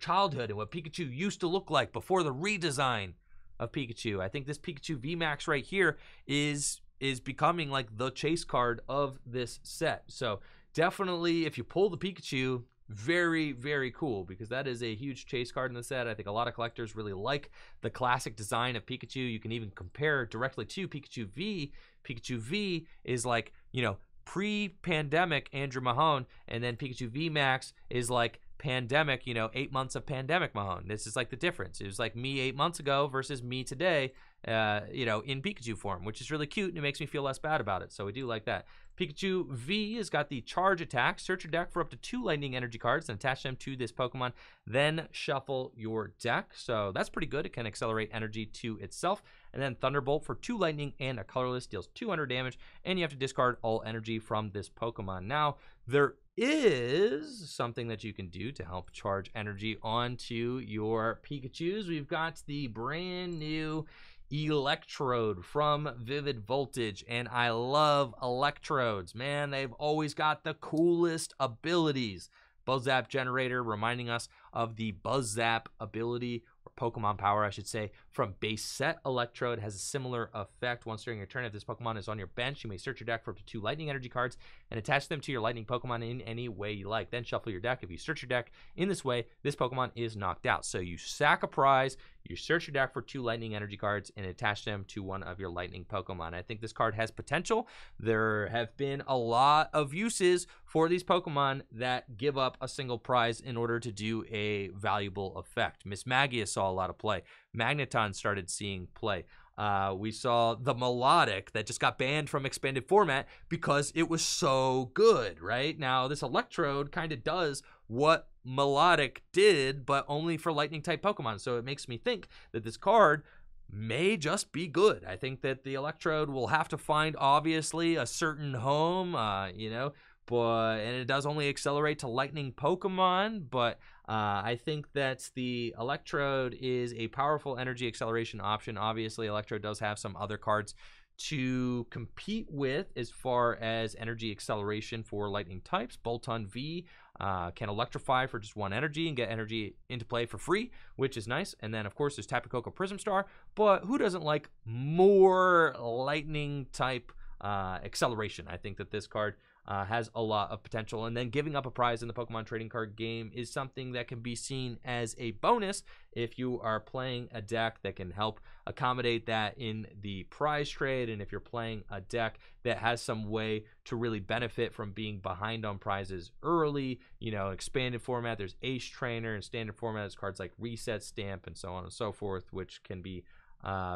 childhood and what Pikachu used to look like before the redesign of Pikachu. I think this Pikachu VMAX right here is becoming like the chase card of this set. So definitely, if you pull the Pikachu, very, very cool, because that is a huge chase card in the set. I think a lot of collectors really like the classic design of Pikachu. You can even compare directly to Pikachu V. Pikachu V is like, you know, pre-pandemic Andrew Mahone, and then Pikachu VMAX is like pandemic, you know, 8 months of pandemic Mahone. This is like the difference. It was like me 8 months ago versus me today, you know, in Pikachu form, which is really cute, and it makes me feel less bad about it, so we do like that. Pikachu V has got the charge attack. Search your deck for up to 2 lightning energy cards and attach them to this Pokemon. Then shuffle your deck. So that's pretty good. It can accelerate energy to itself. And then Thunderbolt for 2 lightning and a colorless, deals 200 damage. And you have to discard all energy from this Pokemon. Now, there is something that you can do to help charge energy onto your Pikachus. We've got the brand new Electrode from Vivid Voltage, and I love Electrodes, man. They've always got the coolest abilities. Buzz Zap Generator, reminding us of the Buzz Zap ability, or Pokemon Power, I should say, from base set. Electrode has a similar effect. Once during your turn, if this Pokemon is on your bench, you may search your deck for up to 2 lightning energy cards and attach them to your lightning Pokemon in any way you like. Then shuffle your deck. If you search your deck in this way, this Pokemon is knocked out. So you sack a prize, you search your deck for 2 lightning energy cards and attach them to one of your lightning Pokemon. I think this card has potential. There have been a lot of uses for these Pokemon that give up a single prize in order to do a valuable effect. Miss Magia saw a lot of play. Magneton started seeing play. We saw the Melodic that just got banned from expanded format because it was so good, right? Now, this Electrode kind of does what Melodic did, but only for lightning type Pokemon. So it makes me think that this card may just be good. I think that the Electrode will have to find, obviously, a certain home, you know, but, and it does only accelerate to lightning Pokemon, but I think that the Electrode is a powerful energy acceleration option. Obviously, Electrode does have some other cards to compete with as far as energy acceleration for lightning types. Boltund V can electrify for just 1 energy and get energy into play for free, which is nice. And then, of course, there's Tapu Koko Prism Star, but who doesn't like more lightning type acceleration? I think that this card has a lot of potential. And then giving up a prize in the Pokemon trading card game is something that can be seen as a bonus if you are playing a deck that can help accommodate that in the prize trade, and if you're playing a deck that has some way to really benefit from being behind on prizes early. You know, expanded format, there's Ace Trainer, and standard format, there's cards like Reset Stamp and so on and so forth, which can be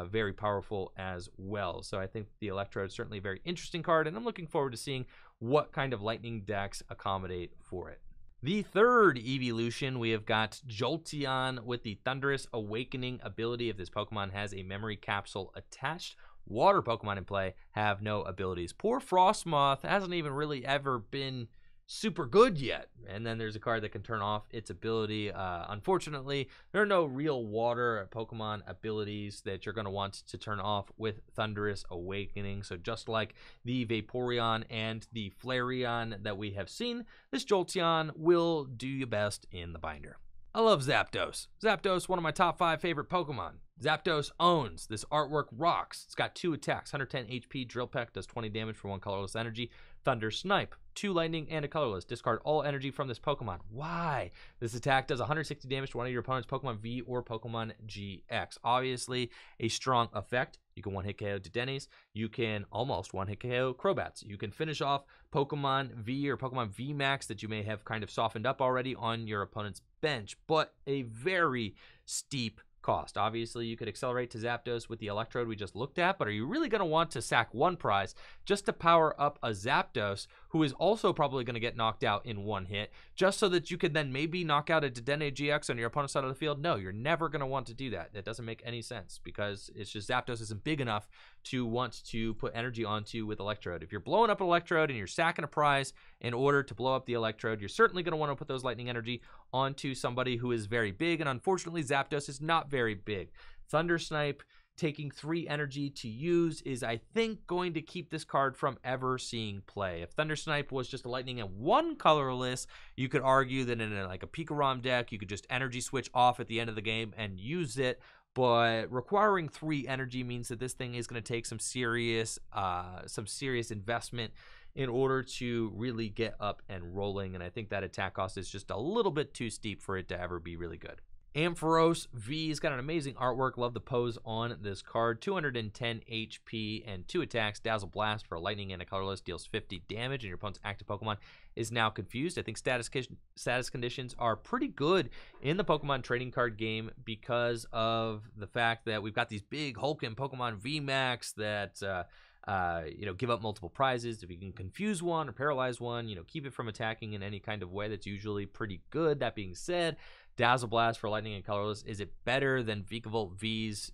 very powerful as well. So I think the Electrode is certainly a very interesting card, and I'm looking forward to seeing what kind of lightning decks accommodate for it. The third evolution, we have got Jolteon with the Thunderous Awakening ability. If this Pokemon has a memory capsule attached, water Pokemon in play have no abilities. Poor Frostmoth hasn't even really ever been super good yet. And then there's a card that can turn off its ability. Unfortunately, there are no real water Pokemon abilities that you're going to want to turn off with Thunderous Awakening. So just like the Vaporeon and the Flareon that we have seen, this Jolteon will do your best in the binder. I love Zapdos. Zapdos, one of my top 5 favorite Pokemon. Zapdos owns. This artwork rocks. It's got 2 attacks, 110 HP, Drill Peck, does 20 damage for 1 colorless energy. Thunder Snipe, 2 lightning and a colorless. Discard all energy from this Pokemon. Why? This attack does 160 damage to one of your opponent's Pokemon V or Pokemon GX. Obviously, a strong effect. You can one-hit KO Dedennes. You can almost one-hit KO Crobats. You can finish off Pokemon V or Pokemon VMAX that you may have kind of softened up already on your opponent's bench, but a very steep cost. Obviously, you could accelerate to Zapdos with the Electrode we just looked at, but are you really going to want to sack 1 prize just to power up a Zapdos who is also probably going to get knocked out in 1 hit just so that you could then maybe knock out a Dedenne GX on your opponent's side of the field? No, you're never going to want to do that. That doesn't make any sense because it's just Zapdos isn't big enough to want to put energy onto with Electrode. If you're blowing up an Electrode and you're sacking a prize in order to blow up the Electrode, you're certainly going to want to put those lightning energy onto somebody who is very big, and unfortunately Zapdos is not very big. Thunder Snipe taking 3 energy to use is, I think, going to keep this card from ever seeing play. If Thunder Snipe was just a lightning and 1 colorless, you could argue that in a Pikarom deck, you could just energy switch off at the end of the game and use it. But requiring 3 energy means that this thing is going to take some serious investment in order to really get up and rolling, and I think that attack cost is just a little bit too steep for it to ever be really good. Ampharos V has got an amazing artwork. Love the pose on this card. 210 HP and 2 attacks. Dazzle Blast for a lightning and a colorless, deals 50 damage, and your opponent's active Pokemon is now confused. I think status conditions are pretty good in the Pokemon trading card game because of the fact that we've got these big hulking Pokemon VMAX that give up multiple prizes. If you can confuse one or paralyze one, keep it from attacking in any kind of way, that's usually pretty good. That being said, Dazzle Blast for lightning and colorless, is it better than Vikavolt V's,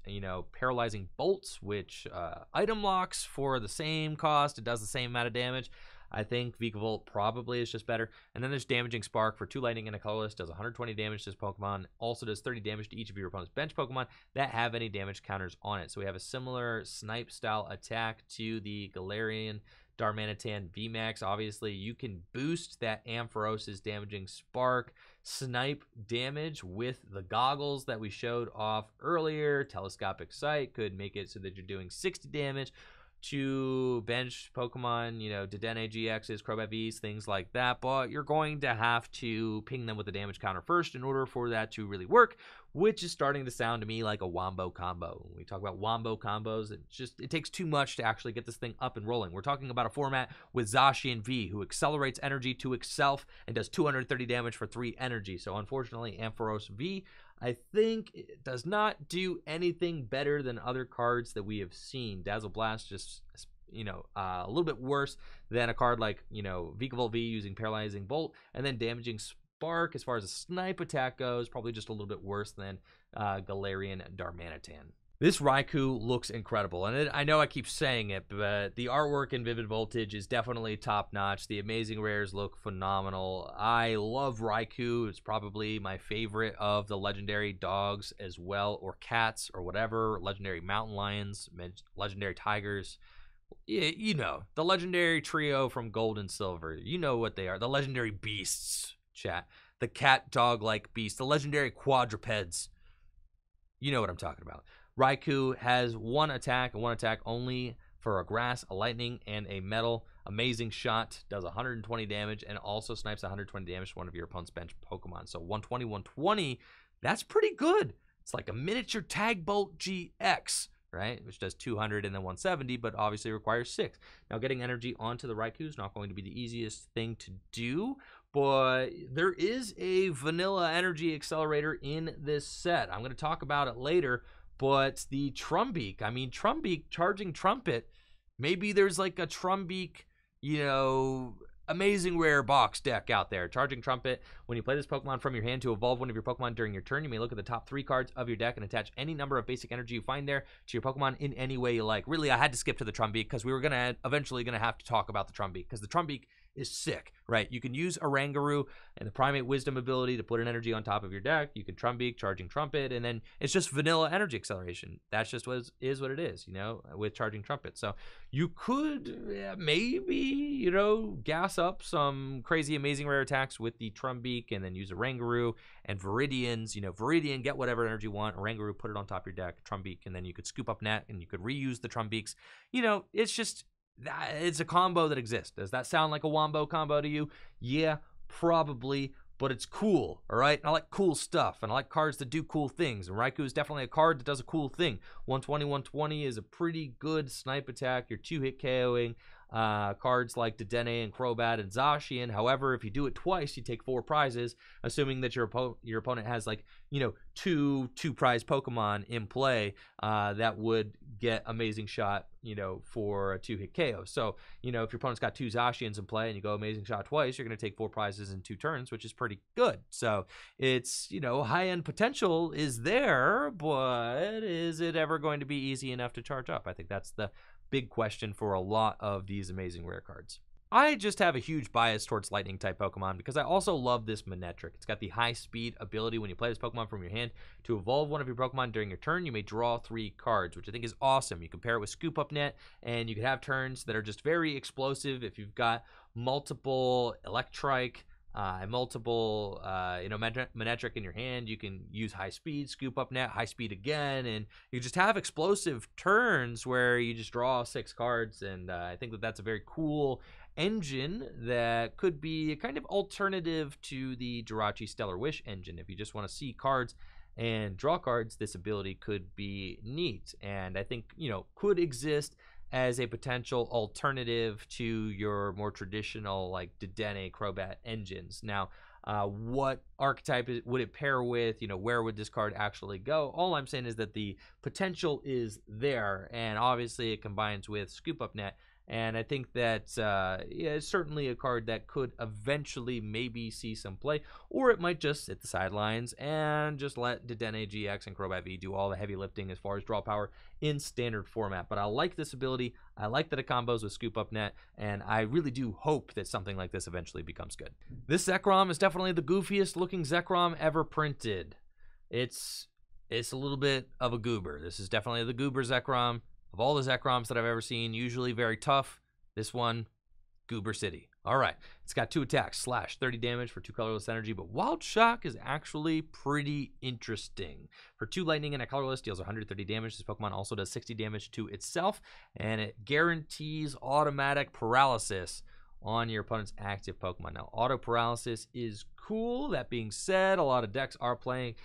paralyzing bolts, which item locks for the same cost? It does the same amount of damage. I think Vikavolt probably is just better. And then there's Damaging Spark for 2 lightning and a colorless, does 120 damage to this Pokemon, also does 30 damage to each of your opponent's bench Pokemon that have any damage counters on it. So we have a similar snipe style attack to the Galarian Darmanitan VMAX. Obviously, you can boost that Ampharos's Damaging Spark snipe damage with the goggles that we showed off earlier. Telescopic Sight could make it so that you're doing 60 damage to bench Pokemon, Dedenne GXs, Crobat Vs, things like that, but you're going to have to ping them with the damage counter first in order for that to really work, which is starting to sound to me like a wombo combo. When we talk about wombo combos, it takes too much to actually get this thing up and rolling. We're talking about a format with Zacian V, who accelerates energy to itself and does 230 damage for 3 energy. So unfortunately, Ampharos V, I think, it does not do anything better than other cards that we have seen. Dazzle Blast just, a little bit worse than a card like, Vikavolt V using Paralyzing Bolt, and then Damaging Spark, as far as a snipe attack goes, probably just a little bit worse than Galarian Darmanitan. This Raikou looks incredible, and I know I keep saying it, but the artwork in Vivid Voltage is definitely top-notch. The Amazing Rares look phenomenal. I love Raikou. It's probably my favorite of the legendary dogs as well, or cats, or whatever, legendary mountain lions, legendary tigers. The legendary trio from Gold and Silver. You know what they are. The legendary beasts, chat. The cat, dog-like beasts. The legendary quadrupeds. You know what I'm talking about. Raikou has 1 attack and 1 attack only for a grass, a lightning, and a metal. Amazing Shot does 120 damage and also snipes 120 damage to one of your opponent's bench Pokemon. So 120, 120, that's pretty good. It's like a miniature Tagbolt GX, right? Which does 200 and then 170, but obviously requires 6. Now, getting energy onto the Raikou is not going to be the easiest thing to do, but there is a vanilla energy accelerator in this set. I'm going to talk about it later. But the Trumbeak, Charging Trumpet, maybe there's like a Trumbeak, Amazing Rare box deck out there. Charging Trumpet, when you play this Pokemon from your hand to evolve one of your Pokemon during your turn, you may look at the top 3 cards of your deck and attach any number of basic energy you find there to your Pokemon in any way you like. Really, I had to skip to the Trumbeak because we were eventually going to have to talk about the Trumbeak, because the Trumbeak is sick, right? You can use Orangaroo and the Primate Wisdom ability to put an energy on top of your deck. You can Trumbeak, Charging Trumpet, and then it's just vanilla energy acceleration. That's just what it is, you know, with Charging Trumpet. So you could maybe, you know, gas up some crazy amazing rare attacks with the Trumbeak and then use Orangaroo and Viridians. You know, Viridian, get whatever energy you want. Orangaroo, put it on top of your deck. Trumbeak, and then you could Scoop Up Net and you could reuse the Trumbeaks. You know, it's just... it's a combo that exists. Does that sound like a Wombo combo to you? Yeah, probably, but it's cool, all right? And I like cool stuff, and I like cards that do cool things, and Raikou is definitely a card that does a cool thing. 120, 120 is a pretty good snipe attack. You're two-hit KOing cards like Dedenne and Crobat and Zacian. However, if you do it twice, you take 4 prizes, assuming that your opponent has, like, you know, two prize Pokemon in play that would get Amazing Shot, you know, for a 2-hit KO. So, you know, if your opponent's got 2 Zacians in play and you go Amazing Shot twice, you're going to take 4 prizes in 2 turns, which is pretty good. So it's, you know, high-end potential is there, but is it ever going to be easy enough to charge up? I think that's the big question for a lot of these amazing rare cards. I just have a huge bias towards lightning type Pokemon because I also love this Manectric. It's got the high speed ability when you play this Pokemon from your hand. To evolve one of your Pokemon during your turn, you may draw 3 cards, which I think is awesome. You compare it with Scoop Up Net, and you can have turns that are just very explosive if you've got multiple Electrike, multiple, you know, Manectric in your hand. You can use high speed, Scoop Up Net, high speed again, and you just have explosive turns where you just draw 6 cards. And I think that that's a very cool engine that could be a kind of alternative to the Jirachi Stellar Wish engine. If you just want to see cards and draw cards, this ability could be neat. And I think, you know, could exist as a potential alternative to your more traditional, like, Dedenne, Crobat engines. Now, what archetype would it pair with? You know, where would this card actually go? All I'm saying is that the potential is there, and obviously it combines with Scoop Up Net. And I think that yeah, it's certainly a card that could eventually maybe see some play, or it might just sit the sidelines and just let Dedenne, GX, and Crobat V do all the heavy lifting as far as draw power in standard format. But I like this ability. I like that it combos with Scoop Up Net, and I really do hope that something like this eventually becomes good. This Zekrom is definitely the goofiest looking Zekrom ever printed. It's a little bit of a goober. This is definitely the goober Zekrom. Of all the Zekroms that I've ever seen, usually very tough. This one, Goober City. All right, it's got 2 attacks, slash, 30 damage for 2 colorless energy, but Wild Shock is actually pretty interesting. For 2 lightning and a colorless, deals 130 damage. This Pokemon also does 60 damage to itself, and it guarantees automatic paralysis on your opponent's active Pokemon. Now, auto paralysis is cool. That being said, a lot of decks are playing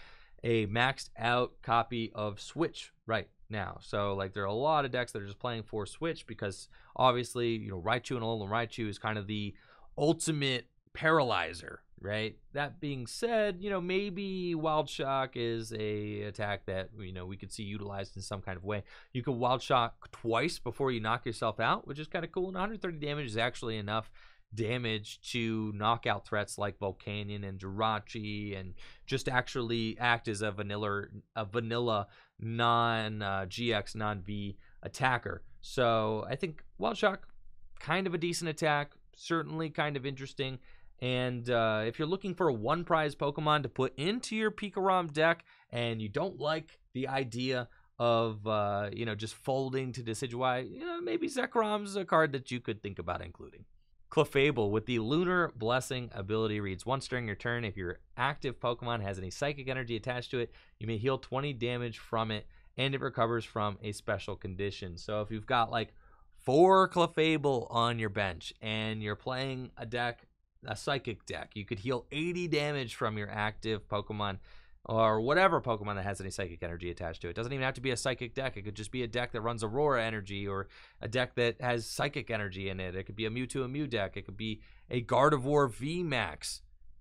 a maxed out copy of Switch right now. So, like, there are a lot of decks that are just playing for Switch because obviously, you know, Raichu and Alolan Raichu is kind of the ultimate paralyzer, right? That being said, you know, maybe Wild Shock is a attack that, you know, we could see utilized in some kind of way. You can Wild Shock twice before you knock yourself out, which is kind of cool. And 130 damage is actually enough damage to knock out threats like Volcanion and Jirachi, and just actually act as a vanilla non-GX, non-V attacker. So I think Wild Shock, kind of a decent attack, certainly kind of interesting. And if you're looking for a 1-prize Pokemon to put into your Pikarom deck, and you don't like the idea of, you know, just folding to Decidueye, you know, maybe Zekrom's a card that you could think about including. Clefable with the Lunar Blessing ability reads, once during your turn, if your active Pokemon has any psychic energy attached to it, you may heal 20 damage from it, and it recovers from a special condition. So if you've got, like, 4 Clefable on your bench and you're playing a deck, a psychic deck, you could heal 80 damage from your active Pokemon, or whatever Pokemon that has any psychic energy attached to it. It doesn't even have to be a psychic deck. It could just be a deck that runs Aurora energy, or a deck that has psychic energy in it. It could be a Mewtwo and Mew deck. It could be a Gardevoir VMAX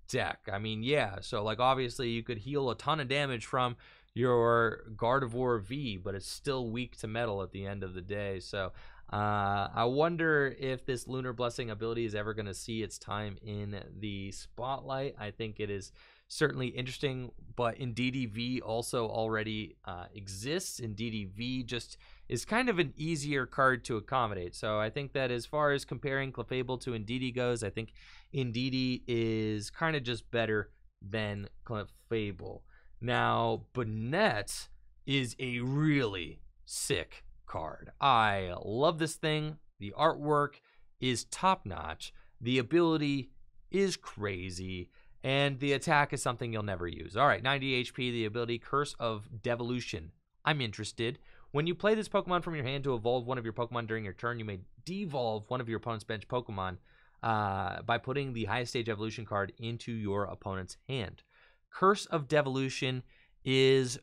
deck. I mean, yeah. So, like, obviously you could heal a ton of damage from your Gardevoir V, but it's still weak to metal at the end of the day. So I wonder if this Lunar Blessing ability is ever going to see its time in the spotlight. I think it is certainly interesting, but Indeedee V also already exists. Indeedee V just is kind of an easier card to accommodate. So I think that as far as comparing Clefable to Indeedee goes, I think Indeedee is kind of just better than Clefable. Now, Banette is a really sick card. I love this thing. The artwork is top-notch. The ability is crazy. And the attack is something you'll never use. All right, 90 HP, the ability Curse of Devolution. I'm interested. When you play this Pokemon from your hand to evolve one of your Pokemon during your turn, you may devolve one of your opponent's bench Pokemon by putting the highest stage evolution card into your opponent's hand. Curse of Devolution is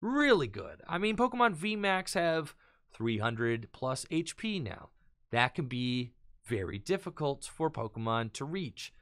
really good. I mean, Pokemon VMAX have 300 plus HP now. That can be very difficult for Pokemon to reach.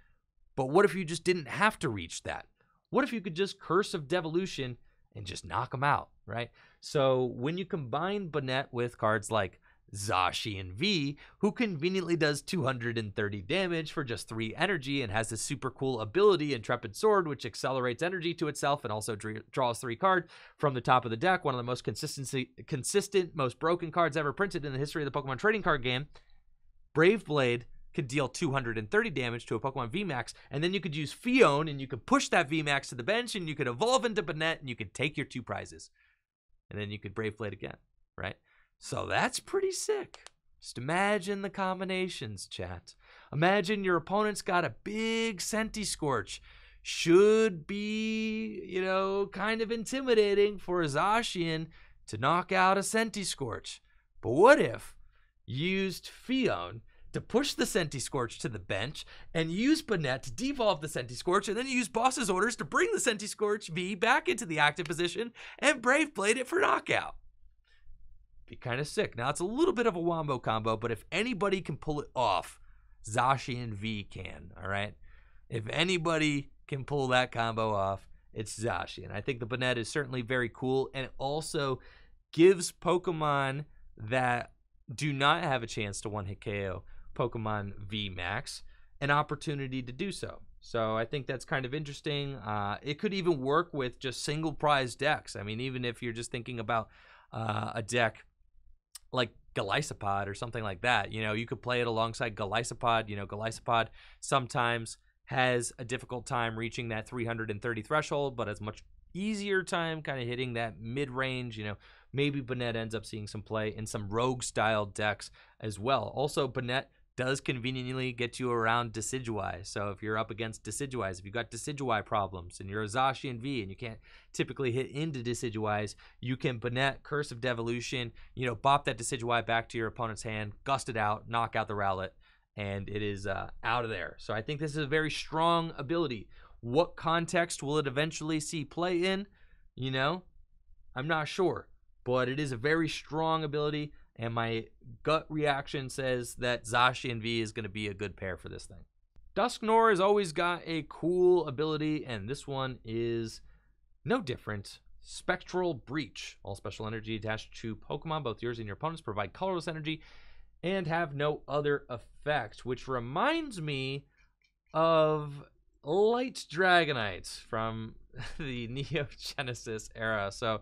But what if you just didn't have to reach that? What if you could just Curse of Devolution and just knock them out, right? So when you combine Banette with cards like Zacian V, who conveniently does 230 damage for just 3 energy and has this super cool ability, Intrepid Sword, which accelerates energy to itself and also draws 3 cards from the top of the deck, one of the most consistent, most broken cards ever printed in the history of the Pokemon Trading Card Game, Brave Blade could deal 230 damage to a Pokemon VMAX, and then you could use Fion, and you could push that VMAX to the bench, and you could evolve into Banette, and you could take your 2 prizes. And then you could Brave Blade again, right? So that's pretty sick. Just imagine the combinations, chat. Imagine your opponent's got a big Scentiscorch. Should be, you know, kind of intimidating for a Zacian to knock out a Scentiscorch. But what if you used Fion to push the Scentiscorch to the bench and use Banette to devolve the Scentiscorch, and then you use Boss's Orders to bring the Scentiscorch V back into the active position and Brave Blade it for knockout? Be kind of sick. Now, it's a little bit of a wombo combo, but if anybody can pull it off, Zacian V can, all right? If anybody can pull that combo off, it's Zacian. I think the Banette is certainly very cool, and it also gives Pokemon that do not have a chance to one-hit KO Pokemon VMAX an opportunity to do so. So I think that's kind of interesting. It could even work with just single prize decks. I mean, even if you're just thinking about a deck like Golisopod or something like that, you know, you could play it alongside Golisopod. You know, Golisopod sometimes has a difficult time reaching that 330 threshold, but has much easier time kind of hitting that mid-range. You know, maybe Banette ends up seeing some play in some rogue-style decks as well. Also, Banette does conveniently get you around Decidueye. So if you're up against Decidueyes, if you've got Decidueye problems and you're a Zacian V and you can't typically hit into Decidueyes, you can Banette, Curse of Devolution, you know, bop that Decidueye back to your opponent's hand, gust it out, knock out the Rowlet, and it is out of there. So I think this is a very strong ability. What context will it eventually see play in? You know, I'm not sure, but it is a very strong ability. And my gut reaction says that Zacian V is going to be a good pair for this thing. Dusknoir has always got a cool ability, and this one is no different. Spectral Breach. All special energy attached to Pokemon, both yours and your opponent's, provide colorless energy and have no other effects, which reminds me of Light Dragonite from the Neo Genesis era. So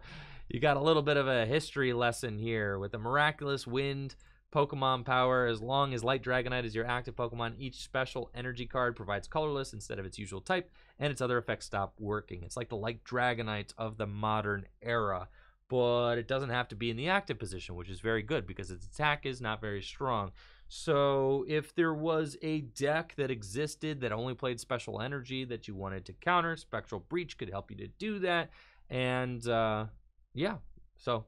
you got a little bit of a history lesson here with the miraculous wind Pokemon power. As long as Light Dragonite is your active Pokemon, each special energy card provides colorless instead of its usual type, and its other effects stop working. It's like the Light Dragonite of the modern era, but it doesn't have to be in the active position, which is very good because its attack is not very strong. So if there was a deck that existed that only played special energy that you wanted to counter, Spectral Breach could help you to do that. And yeah, so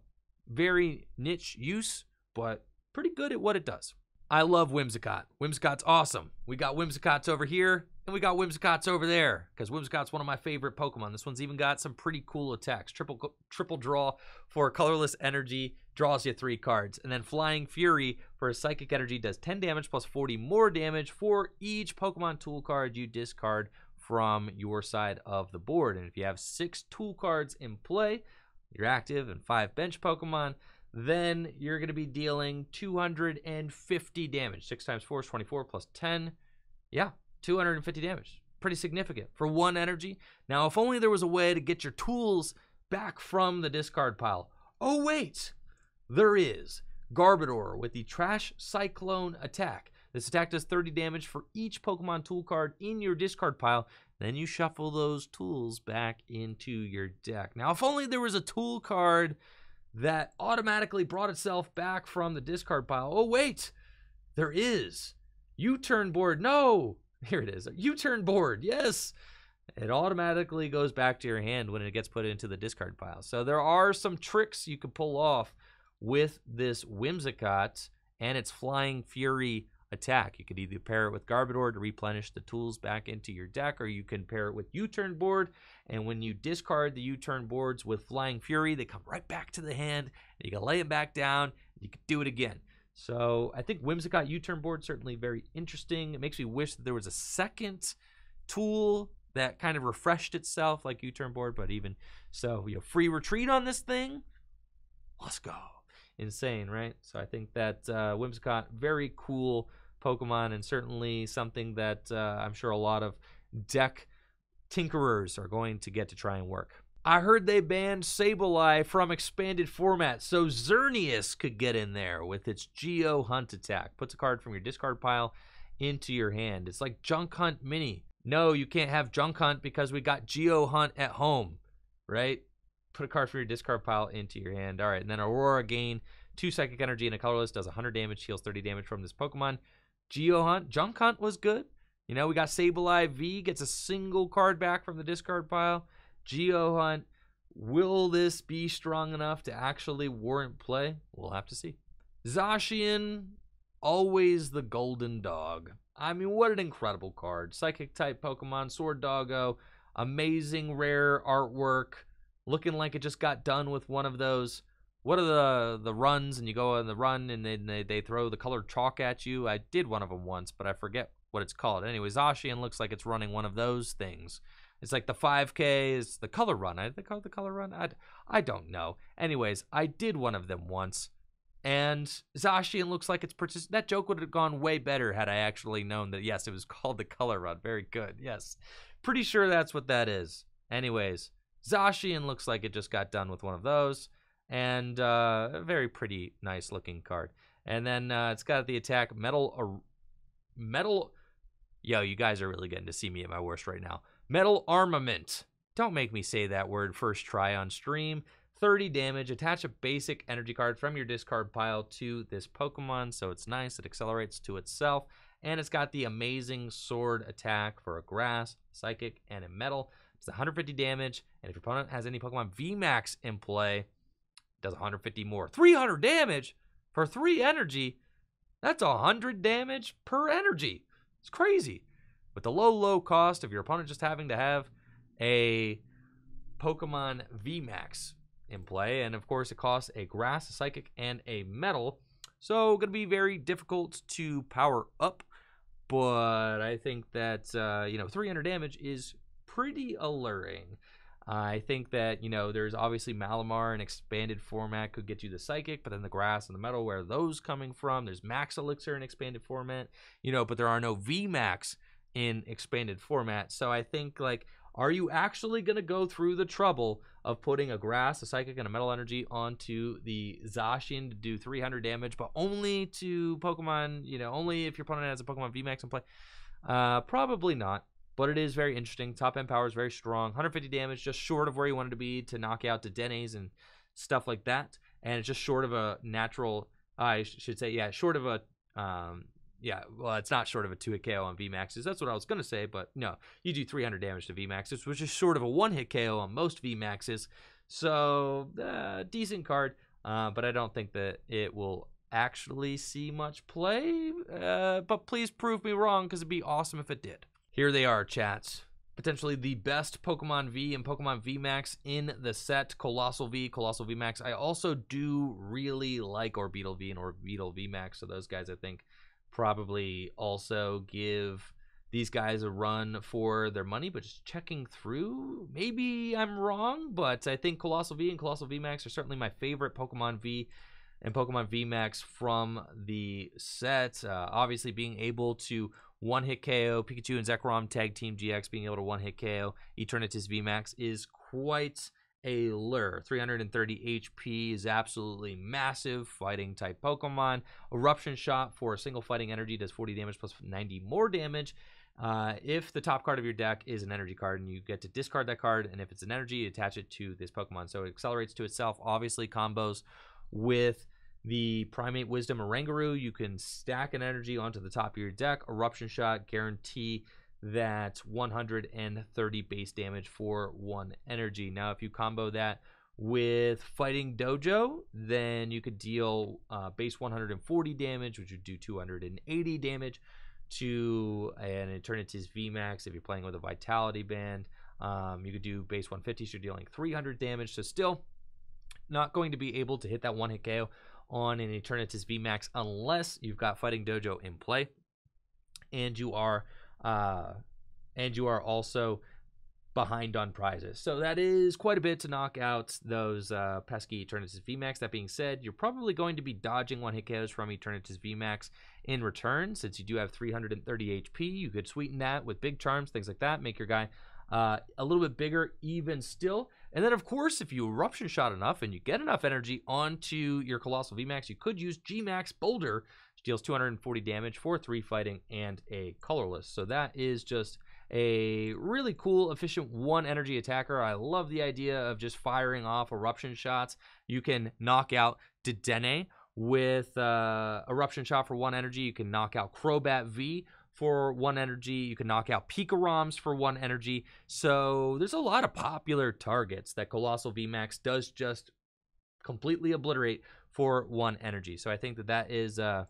very niche use, but pretty good at what it does. I love Whimsicott. Whimsicott's awesome. We got Whimsicott's over here, and we got Whimsicott's over there, because Whimsicott's one of my favorite Pokemon. This one's even got some pretty cool attacks. Triple Draw for colorless energy, draws you 3 cards. And then Flying Fury for a psychic energy does 10 damage plus 40 more damage for each Pokemon tool card you discard from your side of the board. And if you have 6 tool cards in play, you're active, and 5 bench Pokemon, then you're going to be dealing 250 damage. 6 times 4 is 24 plus 10. Yeah, 250 damage. pretty significant for one energy. Now, if only there was a way to get your tools back from the discard pile. Oh, wait, there is. Garbodor with the Trash Cyclone attack. This attack does 30 damage for each Pokemon tool card in your discard pile. Then you shuffle those tools back into your deck. Now, if only there was a tool card that automatically brought itself back from the discard pile. Oh, wait, there is. U-turn board. No, here it is. U-turn board. Yes. It automatically goes back to your hand when it gets put into the discard pile. So there are some tricks you can pull off with this Whimsicott and its Flying Fury attack. You could either pair it with Garbodor to replenish the tools back into your deck, or you can pair it with U-turn board, and when you discard the U-turn boards with Flying Fury, they come right back to the hand, and you can lay them back down, and you can do it again. So I think Whimsicott U-turn board certainly very interesting. It makes me wish that there was a second tool that kind of refreshed itself like U-turn board, but even so, you know, free retreat on this thing. Let's go. Insane, right? So I think that Whimsicott, very cool Pokemon, and certainly something that I'm sure a lot of deck tinkerers are going to get to try and work. I heard they banned Sableye from expanded format, so Xerneas could get in there with its Geo Hunt attack. Puts a card from your discard pile into your hand. It's like Junk Hunt Mini. No, you can't have Junk Hunt because we got Geo Hunt at home, right? Put a card from your discard pile into your hand. All right, and then Aurora gain 2 psychic energy and a colorless, does 100 damage, heals 30 damage from this Pokemon. Geohunt, Junk Hunt was good. You know, we got Sableye V, gets a single card back from the discard pile. Geohunt, will this be strong enough to actually warrant play? We'll have to see. Zacian, always the golden dog. I mean, what an incredible card. Psychic type Pokemon, Sword Doggo, amazing rare artwork. Looking like it just got done with one of those, what are the runs, and you go on the run and then they throw the colored chalk at you. I did one of them once, but I forget what it's called. Anyways, Zacian looks like it's running one of those things. It's like the 5K is the color run. I think called the color run. I don't know. Anyways, I did one of them once, and Zacian looks like it's that joke would have gone way better had I actually known that. Yes, it was called the color run. Very good. Yes, pretty sure that's what that is. Anyways. Zacian looks like it just got done with one of those, and a very pretty, nice-looking card. And then it's got the attack, Metal... Yo, you guys are really getting to see me at my worst right now. Metal Armament. Don't make me say that word first try on stream. 30 damage. Attach a basic energy card from your discard pile to this Pokemon, so it's nice. It accelerates to itself. And it's got the Amazing Sword attack for a grass, psychic, and a metal. It's 150 damage, and if your opponent has any Pokemon VMAX in play, it does 150 more. 300 damage for 3 energy. That's 100 damage per energy. It's crazy. With the low, low cost of your opponent just having to have a Pokemon VMAX in play, and of course it costs a grass, a psychic, and a metal, so going to be very difficult to power up, but I think that, you know, 300 damage is pretty alluring. I think that, you know, there's obviously Malamar in expanded format could get you the psychic, but then the grass and the metal, where are those coming from? There's Max Elixir in expanded format, you know, but there are no VMAX in expanded format. So I think, like, are you actually going to go through the trouble of putting a grass, a psychic, and a metal energy onto the Zacian to do 300 damage, but only to Pokemon, you know, only if your opponent has a Pokemon VMAX in play? Probably not. But it is very interesting. Top end power is very strong. 150 damage, just short of where you wanted to be to knock out Dedennes and stuff like that. And it's just short of a natural, I should say, yeah, short of a, yeah, well, it's not short of a 2-hit KO on VMAXs. That's what I was going to say, but no, you do 300 damage to VMAXs, which is short of a 1-hit KO on most VMAXs. So, decent card, but I don't think that it will actually see much play. But please prove me wrong, because it'd be awesome if it did. Here they are, chats. Potentially the best Pokemon V and Pokemon VMAX in the set. Coalossal V, Coalossal VMAX. I also do really like Orbeetle V and Orbeetle VMAX, so those guys I think probably also give these guys a run for their money, but just checking through, maybe I'm wrong, but I think Coalossal V and Coalossal VMAX are certainly my favorite Pokemon V and Pokemon VMAX from the set. Obviously being able to One-hit KO, Pikachu and Zekrom Tag Team GX being able to one-hit KO Eternatus VMAX is quite a lure. 330 HP is absolutely massive. Fighting type Pokemon. Eruption Shot for a single fighting energy does 40 damage plus 90 more damage. If the top card of your deck is an energy card, and you get to discard that card, and if it's an energy, attach it to this Pokemon. So it accelerates to itself, obviously combos with the Primate Wisdom Oranguru. You can stack an energy onto the top of your deck. Eruption Shot, guarantee that 130 base damage for one energy. Now, if you combo that with Fighting Dojo, then you could deal base 140 damage, which would do 280 damage to an Eternatus VMAX. If you're playing with a Vitality Band, you could do base 150, so you're dealing 300 damage. So still not going to be able to hit that one hit KO on an Eternatus VMAX unless you've got Fighting Dojo in play, and you are also behind on prizes. So that is quite a bit to knock out those pesky Eternatus VMAX. That being said, you're probably going to be dodging one hit KOs from Eternatus VMAX in return, since you do have 330 HP. You could sweeten that with big charms, things like that, make your guy a little bit bigger even still. And then, of course, if you Eruption Shot enough and you get enough energy onto your Coalossal VMAX, you could use G-Max Boulder, which deals 240 damage for 3 fighting and a colorless. So that is just a really cool, efficient one energy attacker. I love the idea of just firing off Eruption Shots. You can knock out Dedenne with Eruption Shot for one energy. You can knock out Crobat V for one energy. You can knock out Pikoroms for one energy. So there's a lot of popular targets that Coalossal VMAX does just completely obliterate for one energy. So I think that is a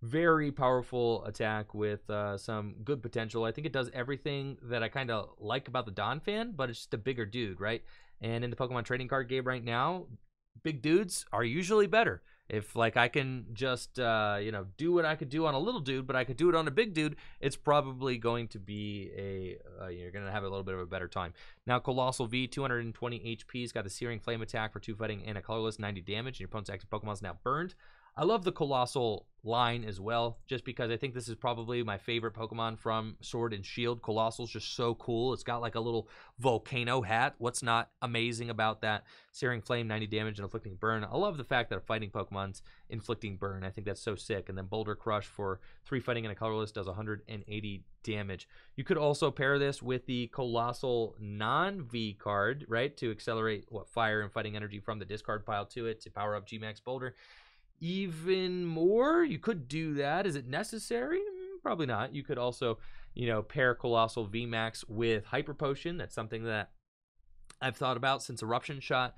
very powerful attack with some good potential. I think it does everything that I kind of like about the Don Fan, but it's just a bigger dude, right? And in the Pokemon trading card game right now, big dudes are usually better. If, like, I can just, do what I could do on a little dude, but I could do it on a big dude, it's probably going to be you're going to have a little bit of a better time. Now, Coalossal V, 220 HP. He's got the Searing Flame attack for 2 fighting and a colorless, 90 damage, and your opponent's active Pokemon is now burned. I love the Coalossal line as well, just because I think this is probably my favorite Pokemon from Sword and Shield. Coalossal's just so cool. It's got like a little volcano hat. What's not amazing about that? Searing Flame, 90 damage, and Inflicting Burn. I love the fact that a fighting Pokemon's inflicting burn. I think that's so sick. And then Boulder Crush for 3 fighting and a colorless does 180 damage. You could also pair this with the Coalossal non-V card, right, to accelerate fire and fighting energy from the discard pile to it to power up G-Max Boulder even more. You could do that. Is it necessary? Probably not. You could also, pair Coalossal VMAX with Hyper Potion. That's something that I've thought about, since Eruption Shot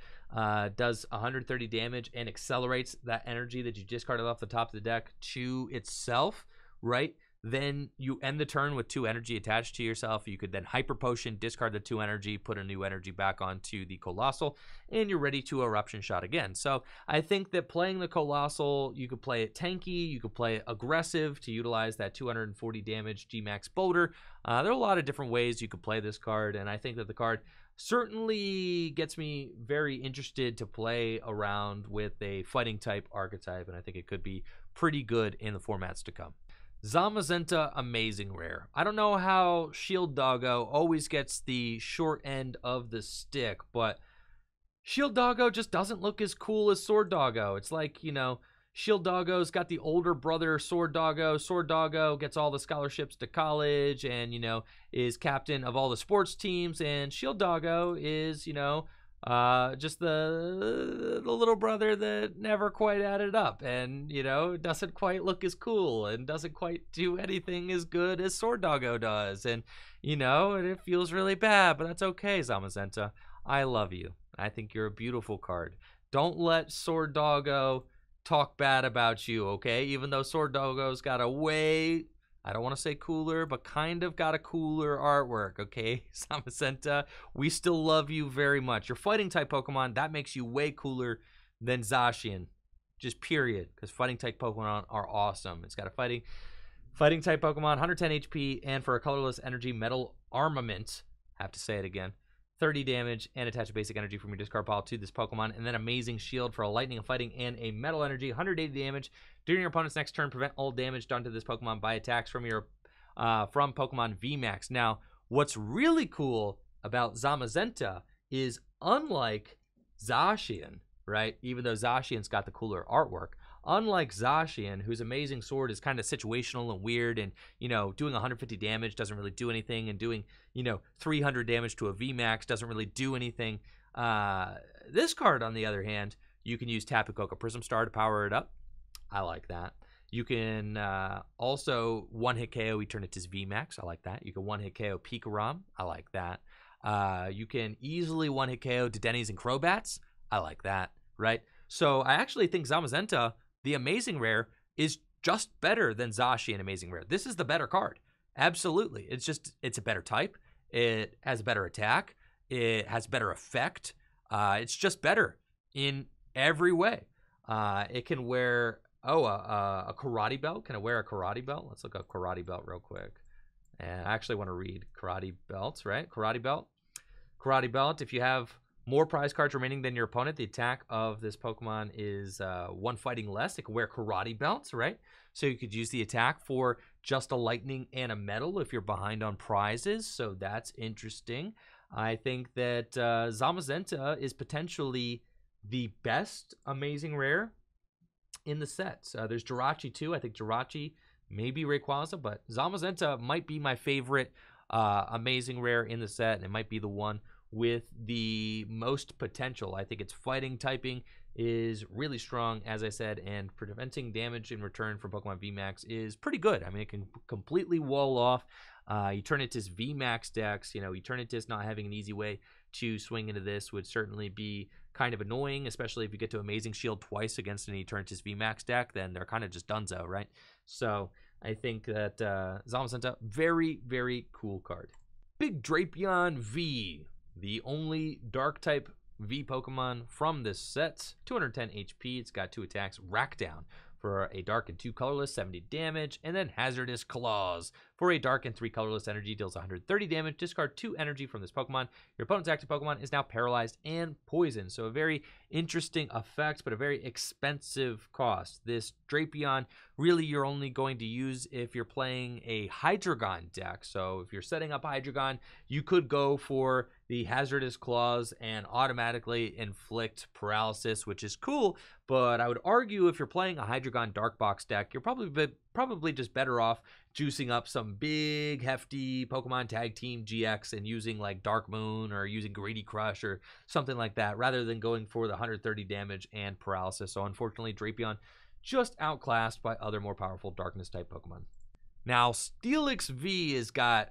does 130 damage and accelerates that energy that you discarded off the top of the deck to itself, right? Then you end the turn with 2 energy attached to yourself. You could then Hyper Potion, discard the 2 energy, put a new energy back onto the Coalossal, and you're ready to Eruption Shot again. So I think that playing the Coalossal, you could play it tanky, you could play it aggressive to utilize that 240 damage G-Max Boulder. There are a lot of different ways you could play this card, and I think that the card certainly gets me very interested to play around with a fighting type archetype, and I think it could be pretty good in the formats to come. Zamazenta Amazing Rare. I don't know how Shield Doggo always gets the short end of the stick, but Shield Doggo just doesn't look as cool as Sword Doggo. It's like, Shield Doggo's got the older brother Sword Doggo. Sword Doggo gets all the scholarships to college and, is captain of all the sports teams. And Shield Doggo is, just the little brother that never quite added up and, doesn't quite look as cool and doesn't quite do anything as good as Sword Doggo does. And, and it feels really bad, but that's okay, Zamazenta. I love you. I think you're a beautiful card. Don't let Sword Doggo talk bad about you, okay? Even though Sword Doggo's got a way, I don't want to say cooler, but kind of got a cooler artwork, okay? Zamazenta, we still love you very much. You're fighting-type Pokemon. That makes you way cooler than Zacian, just period, because fighting-type Pokemon are awesome. It's got a fighting-type Pokemon, 110 HP, and for a colorless energy metal armament, have to say it again, 30 damage, and attach a basic energy from your discard pile to this Pokemon, and then Amazing Shield for a Lightning and Fighting and a Metal Energy, 180 damage. During your opponent's next turn, prevent all damage done to this Pokemon by attacks from your from Pokemon VMAX. Now, what's really cool about Zamazenta is, unlike Zacian, right, even though Zacian's got the cooler artwork, unlike Zacian, whose Amazing Sword is kind of situational and weird, and, you know, doing 150 damage doesn't really do anything, and doing, you know, 300 damage to a VMAX doesn't really do anything. This card, on the other hand, you can use Tapu Koko Prism Star to power it up. I like that. You can also one-hit KO Eternatus VMAX. I like that. You can one-hit KO Pikaram. I like that. You can easily one-hit KO Dedennes and Crobats. I like that, right? So I actually think Zamazenta, the Amazing Rare, is just better than Zacian Amazing Rare. This is the better card. Absolutely. It's just, it's a better type. It has a better attack. It has better effect. It's just better in every way. It can wear, a karate belt. Can it wear a karate belt? Let's look up karate belt real quick. And I actually want to read karate belts, right? Karate belt. Karate belt, if you have more prize cards remaining than your opponent, the attack of this Pokemon is one fighting less. It can wear karate belts, right? So you could use the attack for just a lightning and a metal if you're behind on prizes. So that's interesting. I think that Zamazenta is potentially the best Amazing Rare in the set. There's Jirachi too. I think Jirachi, maybe Rayquaza, but Zamazenta might be my favorite Amazing Rare in the set, and it might be the one with the most potential. I think its fighting typing is really strong, as I said, and preventing damage in return from Pokemon VMAX is pretty good. I mean, it can completely wall off Eternatus VMAX decks. You know, Eternatus not having an easy way to swing into this would certainly be kind of annoying, especially if you get to Amazing Shield twice against an Eternatus VMAX deck, then they're kind of just donezo, right? So I think that Zamazenta, very, very cool card. Big Drapion V, the only Dark-type V Pokemon from this set. 210 HP, it's got two attacks. Rackdown for a Dark and 2 colorless, 70 damage. And then Hazardous Claws for a Dark and 3 colorless energy, deals 130 damage. Discard 2 energy from this Pokemon. Your opponent's active Pokemon is now paralyzed and poisoned. So a very interesting effect, but a very expensive cost. This Drapion, really you're only going to use if you're playing a Hydreigon deck. So if you're setting up Hydreigon, you could go for the Hazardous Claws and automatically inflict paralysis, which is cool, but I would argue if you're playing a Hydreigon Dark Box deck, you're probably just better off juicing up some big hefty Pokemon Tag Team GX and using like Dark Moon or using Greedy Crush or something like that, rather than going for the 130 damage and paralysis. So unfortunately, Drapion just outclassed by other more powerful darkness type Pokemon. Now Steelix V has got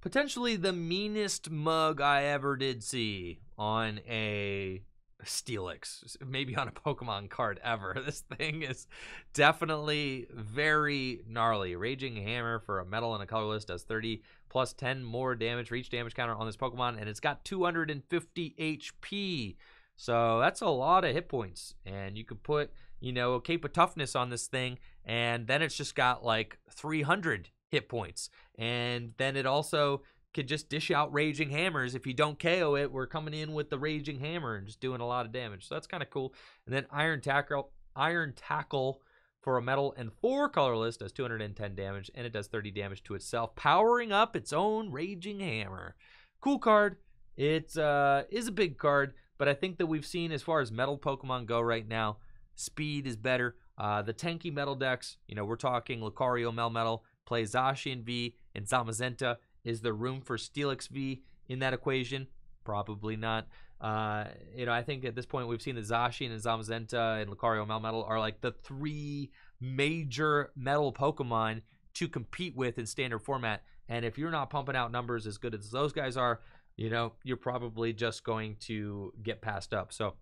potentially the meanest mug I ever did see on a Steelix, maybe on a Pokemon card ever. This thing is definitely very gnarly. Raging Hammer for a metal and a colorless, does 30 plus 10 more damage for each damage counter on this Pokemon, and it's got 250 HP. So that's a lot of hit points, and you could put, you know, a Cape of Toughness on this thing, and then it's just got like 300 hit points, and then it also could just dish out Raging Hammers. If you don't KO it, we're coming in with the Raging Hammer and just doing a lot of damage. So that's kind of cool. And then Iron Tackle for a metal and 4 colorless, does 210 damage, and it does 30 damage to itself, powering up its own Raging Hammer. Cool card. It is a big card, but I think that we've seen, as far as metal Pokemon go right now, speed is better. The tanky metal decks, you know, we're talking Lucario, Melmetal, play Zacian V and Zamazenta. Is there room for Steelix V in that equation? Probably not. You know, I think at this point we've seen the Zacian and Zamazenta and Lucario Melmetal are like the 3 major metal Pokemon to compete with in standard format. And if you're not pumping out numbers as good as those guys are, you know, you're probably just going to get passed up. So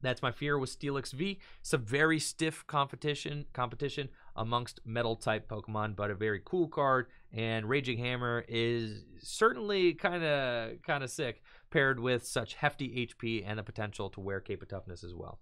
that's my fear with Steelix V. Some very stiff competition amongst metal-type Pokemon, but a very cool card. And Raging Hammer is certainly kind of sick, paired with such hefty HP and the potential to wear Cape of Toughness as well.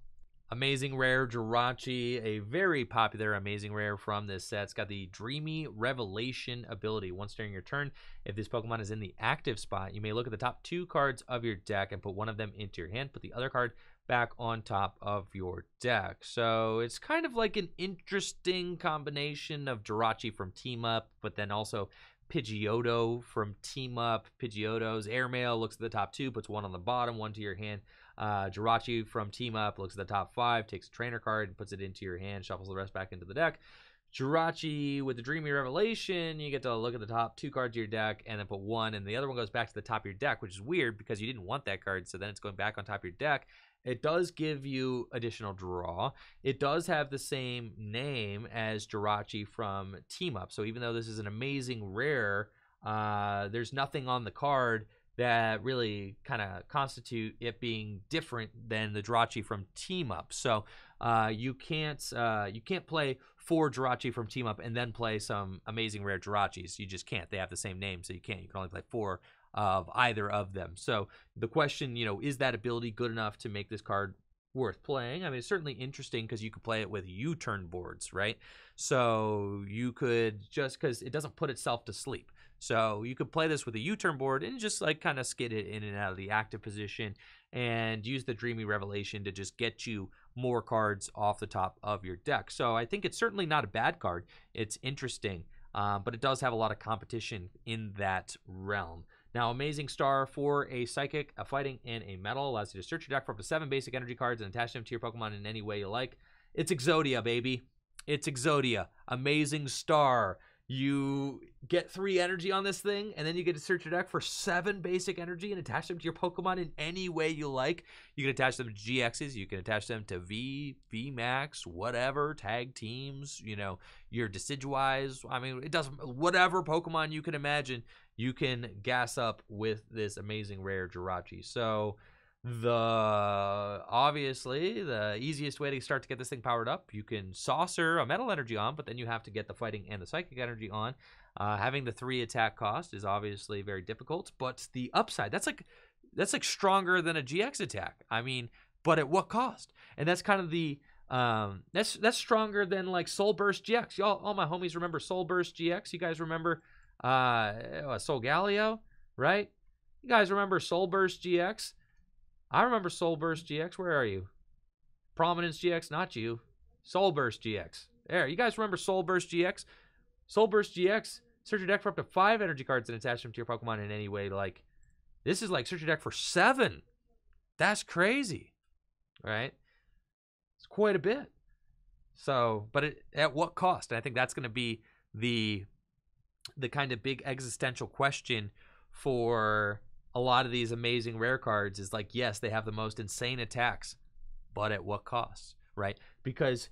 Amazing Rare Jirachi, a very popular Amazing Rare from this set. It's got the Dreamy Revelation ability. Once during your turn, if this Pokemon is in the active spot, you may look at the top two cards of your deck and put one of them into your hand. Put the other card back on top of your deck. So it's kind of like an interesting combination of Jirachi from Team Up, but then also Pidgeotto from Team Up. Pidgeotto's Airmail looks at the top two, puts one on the bottom, one to your hand. Jirachi from Team Up looks at the top five, takes a trainer card and puts it into your hand, shuffles the rest back into the deck. Jirachi with the Dreamy Revelation, you get to look at the top two cards of your deck and then put one, and the other one goes back to the top of your deck, which is weird because you didn't want that card, so then it's going back on top of your deck. It does give you additional draw. It does have the same name as Jirachi from Team Up, so even though this is an Amazing Rare, there's nothing on the card that really kind of constitute it being different than the Jirachi from Team Up. So you can't play four Jirachi from Team Up and then play some Amazing Rare Jirachis. You just can't. They have the same name, so you can't. You can only play four of either of them. So the question, you know, is that ability good enough to make this card worth playing? I mean, it's certainly interesting because you could play it with U-turn boards, right? So you could, just because it doesn't put itself to sleep. So you could play this with a U-turn board and just like kind of skid it in and out of the active position and use the Dreamy Revelation to just get you more cards off the top of your deck. So I think it's certainly not a bad card. It's interesting, but it does have a lot of competition in that realm. Now, Amazing Star for a Psychic, a Fighting, and a Metal allows you to search your deck for up to 7 basic energy cards and attach them to your Pokemon in any way you like. It's Exodia, baby. It's Exodia. Amazing Star. You get 3 energy on this thing, and then you get to search your deck for 7 basic energy and attach them to your Pokemon in any way you like. You can attach them to GXs. You can attach them to V, VMAX, whatever, tag teams, you know, your Decidueyes. I mean, it doesn't, whatever Pokemon you can imagine, you can gas up with this Amazing Rare Jirachi. So obviously the easiest way to start to get this thing powered up, you can saucer a metal energy on, but then you have to get the fighting and the psychic energy on. Having the 3 attack cost is obviously very difficult, but the upside, that's like stronger than a GX attack. I mean, but at what cost? And that's kind of the that's stronger than like Soul Burst GX. Y'all, all my homies remember Soul Burst GX. You guys remember Solgaleo, right? You guys remember Soul Burst GX? I remember Soul Burst GX. Where are you? Prominence GX, not you. Soul Burst GX. There, you guys remember Soul Burst GX? Soul Burst GX, search your deck for up to 5 energy cards and attach them to your Pokemon in any way. Like, this is like search your deck for 7. That's crazy, right? It's quite a bit. So, but at what cost? And I think that's going to be the kind of big existential question for a lot of these Amazing Rare cards is like, yes, they have the most insane attacks, but at what cost, right? Because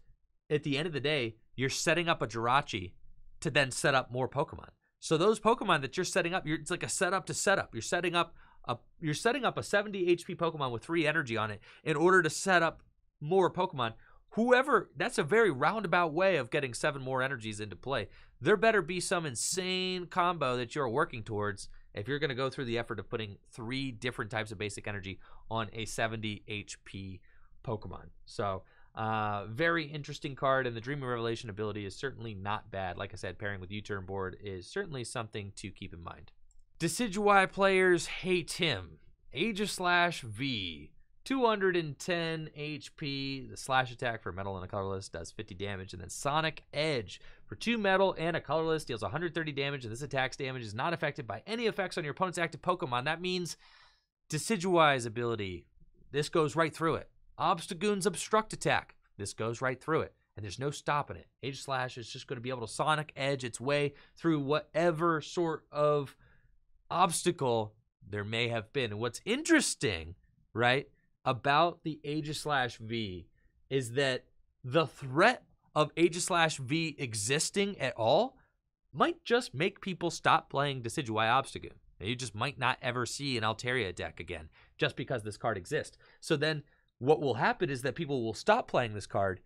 at the end of the day, you're setting up a Jirachi to then set up more Pokemon. So those Pokemon that you're setting up, it's like a setup to setup. You're setting up a 70 HP Pokemon with 3 energy on it in order to set up more Pokemon. Whoever, that's a very roundabout way of getting 7 more energies into play. There better be some insane combo that you're working towards if you're going to go through the effort of putting 3 different types of basic energy on a 70 HP Pokemon. So very interesting card, and the Dreamy Revelation ability is certainly not bad. Like I said, pairing with U-turn board is certainly something to keep in mind. Decidueye players hate him. Aegislash V. 210 HP, the slash attack for metal and a colorless does 50 damage, and then Sonic Edge for 2 metal and a colorless deals 130 damage, and this attack's damage is not affected by any effects on your opponent's active Pokemon. That means Decidueye's ability, this goes right through it. Obstagoon's obstruct attack, this goes right through it, and there's no stopping it. Aegislash is just going to be able to Sonic Edge its way through whatever sort of obstacle there may have been. And what's interesting, right, about the Aegislash V is that the threat of Aegislash V existing at all might just make people stop playing Decidueye Obstagoon. You just might not ever see an Altaria deck again just because this card exists. So then what will happen is that people will stop playing this card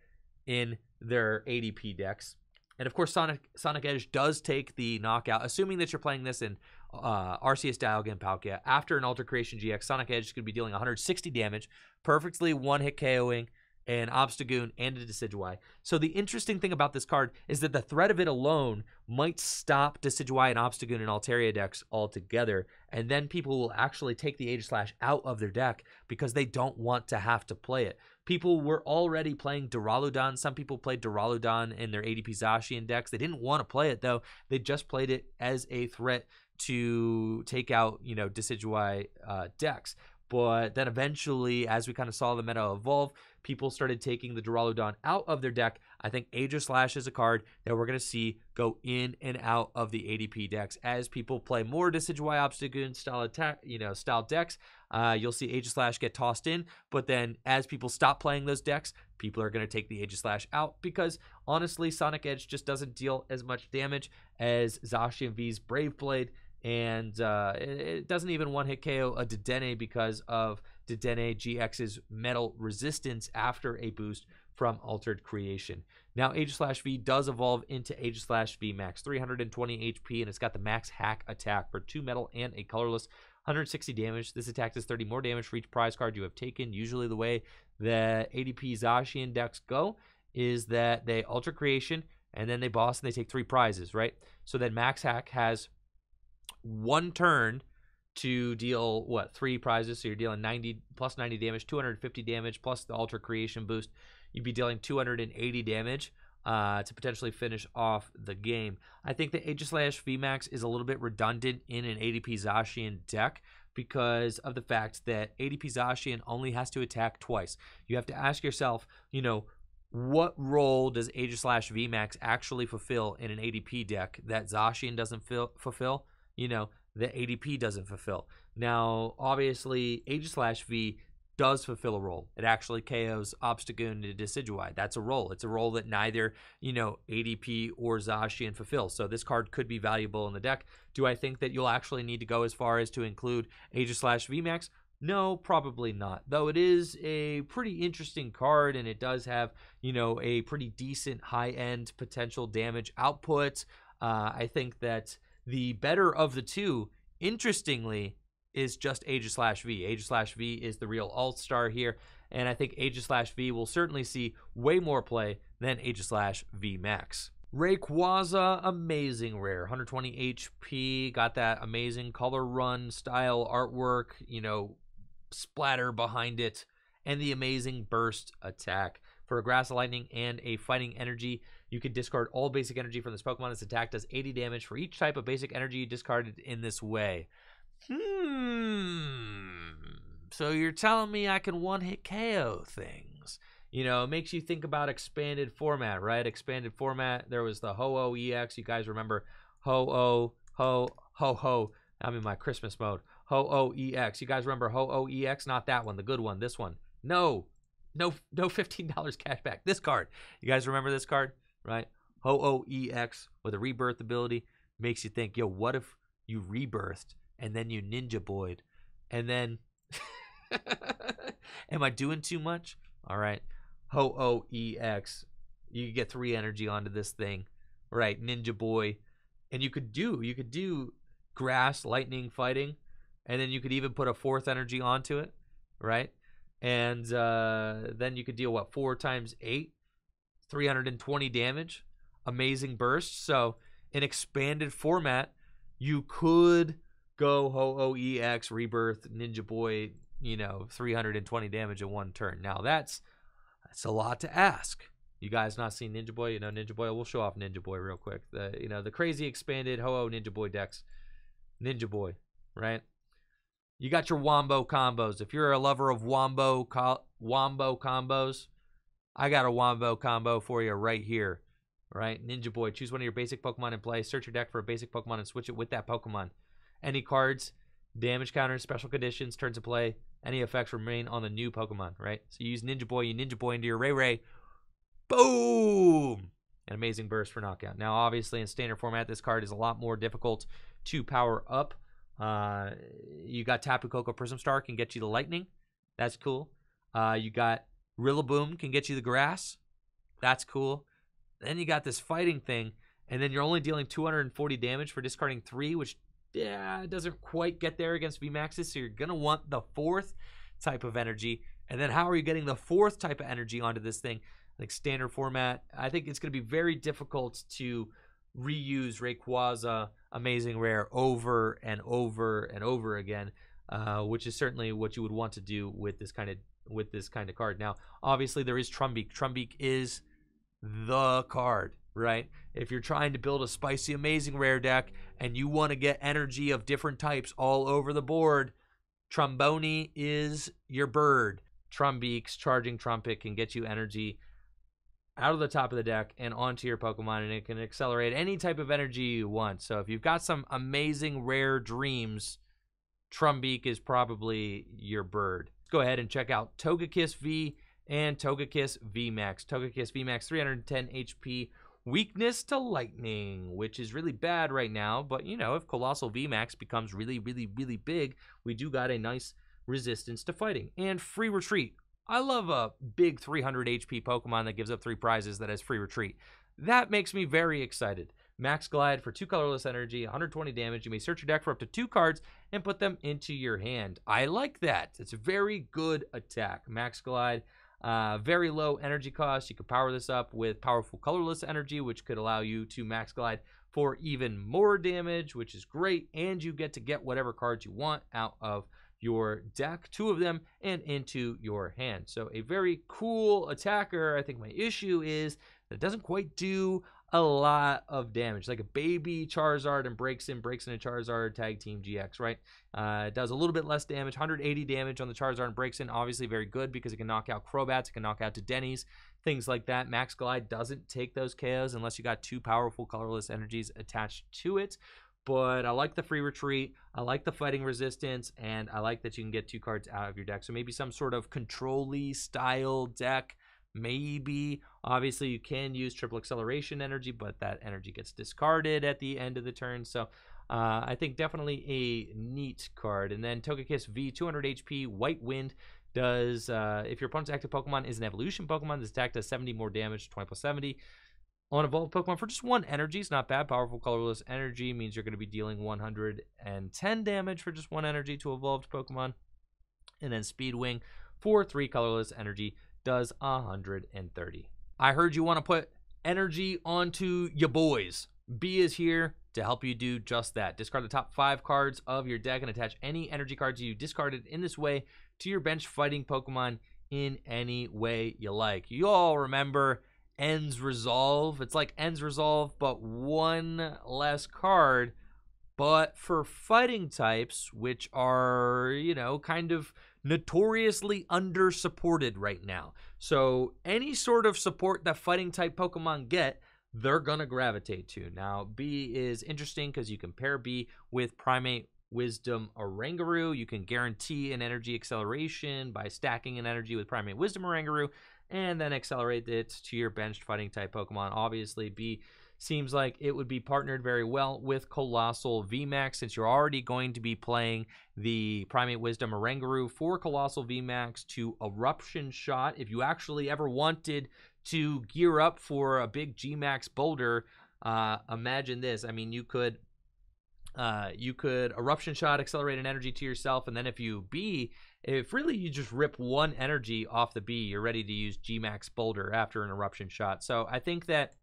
in their ADP decks. And of course, Sonic Edge does take the knockout, assuming that you're playing this in Arceus, Dialga, Palkia. After an Alter Creation GX, Sonic Edge is going to be dealing 160 damage, perfectly one-hit KOing an Obstagoon, and a Decidueye. So the interesting thing about this card is that the threat of it alone might stop Decidueye and Obstagoon and Altaria decks altogether, and then people will actually take the Aegislash out of their deck because they don't want to have to play it. People were already playing Duraludon. Some people played Duraludon in their ADP Zacian decks. They didn't want to play it, though. They just played it as a threat to take out, you know, Decidueye decks. But then eventually, as we kind of saw the meta evolve, people started taking the Duraludon out of their deck. I think Aegislash is a card that we're going to see go in and out of the ADP decks. As people play more Decidueye Obstagoon style attack, you know, style decks, you'll see Aegislash get tossed in. But then as people stop playing those decks, people are going to take the Aegislash out because honestly, Sonic Edge just doesn't deal as much damage as Zacian V's Brave Blade. And it doesn't even one-hit KO a Dedenne because of Dedenne GX's metal resistance after a boost from Altered Creation. Now, Aegislash V does evolve into Aegislash V Max, 320 HP, and it's got the Max Hack attack for 2 metal and a colorless, 160 damage. This attack does 30 more damage for each prize card you have taken. Usually the way the ADP Zacian decks go is that they Alter Creation, and then they boss, and they take 3 prizes, right? So then Max Hack has 1 turn to deal, what, 3 prizes? So you're dealing 90 plus 90 damage, 250 damage, plus the Alter Creation boost. You'd be dealing 280 damage to potentially finish off the game. I think the Aegislash VMAX is a little bit redundant in an ADP Zacian deck because of the fact that ADP Zacian only has to attack twice. You have to ask yourself, you know, what role does Aegislash VMAX actually fulfill in an ADP deck that Zacian doesn't fulfill? You know, the ADP doesn't fulfill. Now, obviously, Aegislash V does fulfill a role. It actually KOs Obstagoon to Decidueye. That's a role. It's a role that neither, you know, ADP or Zacian fulfills. So this card could be valuable in the deck. Do I think that you'll actually need to go as far as to include Aegislash VMAX? No, probably not. Though it is a pretty interesting card, and it does have, you know, a pretty decent high-end potential damage output. I think that the better of the two, interestingly, is just Aegislash V. Aegislash V is the real all-star here, and I think Aegislash V will certainly see way more play than Aegislash V Max. Rayquaza, Amazing Rare, 120 HP, got that amazing color run style artwork, you know, splatter behind it, and the amazing burst attack. For a Grass, a Lightning, and a Fighting Energy, you could discard all basic energy from this Pokemon. This attack does 80 damage for each type of basic energy you discarded in this way. So you're telling me I can one-hit KO things. You know, it makes you think about expanded format, right? Expanded format, there was the Ho-Oh EX. You guys remember Ho-Oh, Ho-Ho. I'm in my Christmas mode. Ho-Oh EX. You guys remember Ho-Oh EX? Not that one, the good one, this one. No $15 cash back. This card. You guys remember this card, right? Ho-Oh EX with a rebirth ability makes you think, yo, what if you rebirthed and then you Ninja Boyed? And then, am I doing too much? All right. Ho-Oh EX. You get 3 energy onto this thing, right? Ninja Boy. And you could do Grass, Lightning, Fighting. And then you could even put a 4th energy onto it, right? And then you could deal, what, 4 times 8? 320 damage. Amazing burst. So in expanded format, you could go Ho-Oh EX, Rebirth, Ninja Boy, you know, 320 damage in 1 turn. Now that's a lot to ask. You guys not seen Ninja Boy? You know Ninja Boy? We'll show off Ninja Boy real quick. You know, the crazy expanded Ho-Oh Ninja Boy decks. Ninja Boy, right? You got your Wombo combos. If you're a lover of Wombo combos, I got a Wombo combo for you right here. Right? Ninja Boy. Choose one of your basic Pokemon in play. Search your deck for a basic Pokemon and switch it with that Pokemon. Any cards, damage counters, special conditions, turns to play. Any effects remain on the new Pokemon, right? So you use Ninja Boy. You Ninja Boy into your Ray. Boom! An amazing burst for knockout. Now, obviously, in standard format, this card is a lot more difficult to power up. You got Tapu Koko Prism Star can get you the Lightning. That's cool. You got Rillaboom can get you the Grass. That's cool. Then you got this Fighting thing, and then you're only dealing 240 damage for discarding 3, which, yeah, doesn't quite get there against VMAXs, so you're going to want the 4th type of energy, And then how are you getting the fourth type of energy onto this thing? Like standard format, I think it's going to be very difficult to reuse Rayquaza Amazing Rare over and over and over again, which is certainly what you would want to do with this kind of card. Now, obviously, there is Trumbeak. Trumbeak is the card, right? If you're trying to build a spicy Amazing Rare deck and you want to get energy of different types all over the board, Trombone is your bird. Trumbeak's Charging Trumpet can get you energy out of the top of the deck and onto your Pokemon, and it can accelerate any type of energy you want. So if you've got some Amazing Rare dreams, Trumbeak is probably your bird. Let's go ahead and check out Togekiss V and Togekiss VMAX. Togekiss VMAX, 310 HP, weakness to lightning, which is really bad right now, but you know, if Coalossal VMAX becomes really, really, really big, we do got a nice resistance to fighting. And Free Retreat. I love a big 300 HP Pokemon that gives up 3 prizes that has Free Retreat. That makes me very excited. Max Glide for 2 colorless energy, 120 damage. You may search your deck for up to 2 cards and put them into your hand. I like that. It's a very good attack. Max Glide, very low energy cost. You can power this up with powerful colorless energy, which could allow you to Max Glide for even more damage, which is great. And you get to get whatever cards you want out of your deck, 2 of them, and into your hand. So a very cool attacker. I think my issue is that it doesn't quite do a lot of damage. Like a baby Charizard and breaks in a Charizard Tag Team GX, right? It does a little bit less damage, 180 damage on the Charizard and breaks in, obviously very good because it can knock out Crobats, it can knock out Dedennes, things like that. Max Glide doesn't take those KOs unless you got 2 powerful colorless energies attached to it. But I like the Free Retreat, I like the fighting resistance, and I like that you can get 2 cards out of your deck. So maybe some sort of control-y style deck, maybe. Obviously, you can use triple acceleration energy, but that energy gets discarded at the end of the turn. So I think definitely a neat card. And then Togekiss V, 200 HP, White Wind. Does, if your opponent's active Pokemon is an evolution Pokemon, this attack does 70 more damage, 20 plus 70. On evolved Pokemon for just 1 energy, it's not bad. Powerful colorless energy means you're going to be dealing 110 damage for just 1 energy to evolved Pokemon. And then Speedwing for 3 colorless energy does 130. I heard you want to put energy onto your boys. B is here to help you do just that. Discard the top 5 cards of your deck and attach any energy cards you discarded in this way to your bench fighting Pokemon in any way you like. You all remember Ends Resolve. It's like Ends Resolve, but 1 less card, but for fighting types, which are, you know, kind of notoriously under-supported right now. So any sort of support that fighting type Pokemon get, they're gonna gravitate to. Now, B is interesting because you can pair B with Primate Wisdom Oranguru. You can guarantee an energy acceleration by stacking an energy with Primate Wisdom Oranguru, and then accelerate it to your benched fighting type Pokemon. Obviously, B seems like it would be partnered very well with Coalossal VMAX, since you're already going to be playing the Primate Wisdom Oranguru for Coalossal VMAX to Eruption Shot. If you actually ever wanted to gear up for a big G-Max Boulder, imagine this. I mean, you could Eruption Shot, accelerate an energy to yourself, and then if you B, if really you just rip 1 energy off the B, you're ready to use G-Max Boulder after an Eruption Shot. So I think that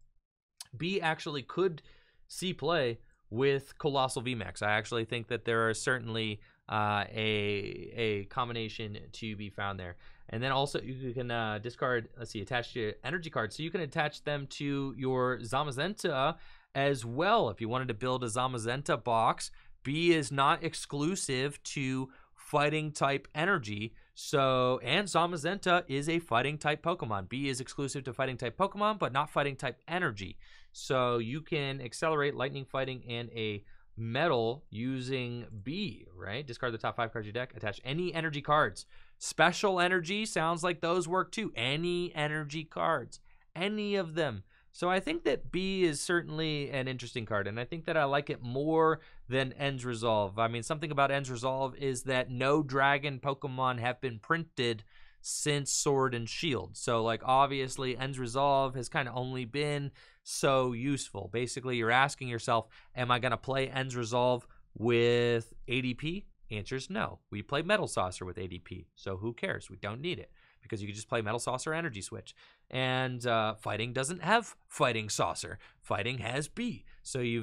B actually could see play with Coalossal VMAX. I actually think that there are certainly a combination to be found there. And then also you can discard, let's see, attach your energy cards. So you can attach them to your Zamazenta as well. If you wanted to build a Zamazenta box, B is not exclusive to fighting type energy. So, and Zamazenta is a fighting type Pokemon. B is exclusive to fighting type Pokemon, but not fighting type energy. So you can accelerate lightning, fighting, and a metal using B, right? Discard the top 5 cards of your deck, attach any energy cards. Special energy sounds like those work too. Any energy cards, any of them. So I think that B is certainly an interesting card, and I think that I like it more than Ends Resolve. I mean, something about Ends Resolve is that no dragon Pokemon have been printed since Sword and Shield. So, like, obviously, Ends Resolve has kind of only been so useful. Basically, you're asking yourself, am I going to play Ends Resolve with ADP? Answer's no. We play Metal Saucer with ADP, so who cares? We don't need it because you can just play Metal Saucer Energy Switch. And Fighting doesn't have Fighting Saucer. Fighting has B, so you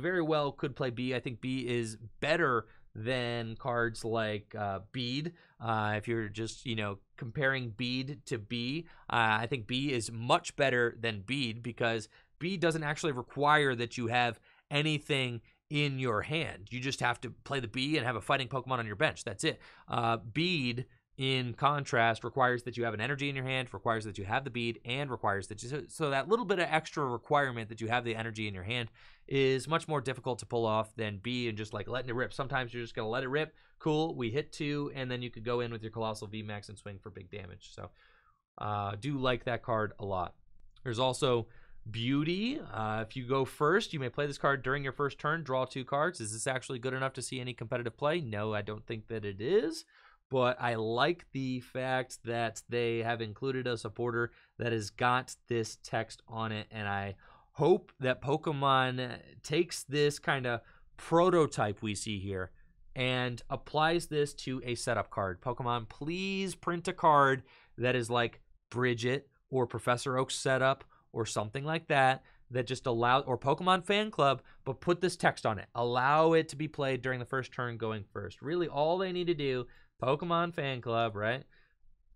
very well could play B. I think B is better than cards like Bead. If you're just, you know, comparing Bead to B, I think B is much better than Bead because B doesn't actually require that you have anything in your hand. You just have to play the B and have a fighting Pokemon on your bench. That's it. Bead, in contrast, requires that you have an energy in your hand, requires that you have the bead, and requires that you... So that little bit of extra requirement that you have the energy in your hand is much more difficult to pull off than B and just like letting it rip. Sometimes you're just going to let it rip. Cool, we hit two, and then you could go in with your Coalossal VMAX and swing for big damage. So do like that card a lot. There's also Beauty. If you go first, you may play this card during your first turn, draw two cards. Is this actually good enough to see any competitive play? No, I don't think that it is. But I like the fact that they have included a supporter that has got this text on it, and I hope that Pokemon takes this kind of prototype we see here and applies this to a setup card. Pokemon, please print a card that is like Bridget or Professor Oak's setup or something like that, that just allow, or Pokemon Fan Club, but put this text on it. Allow it to be played during the first turn going first. Really, all they need to do, Pokemon Fan Club, right?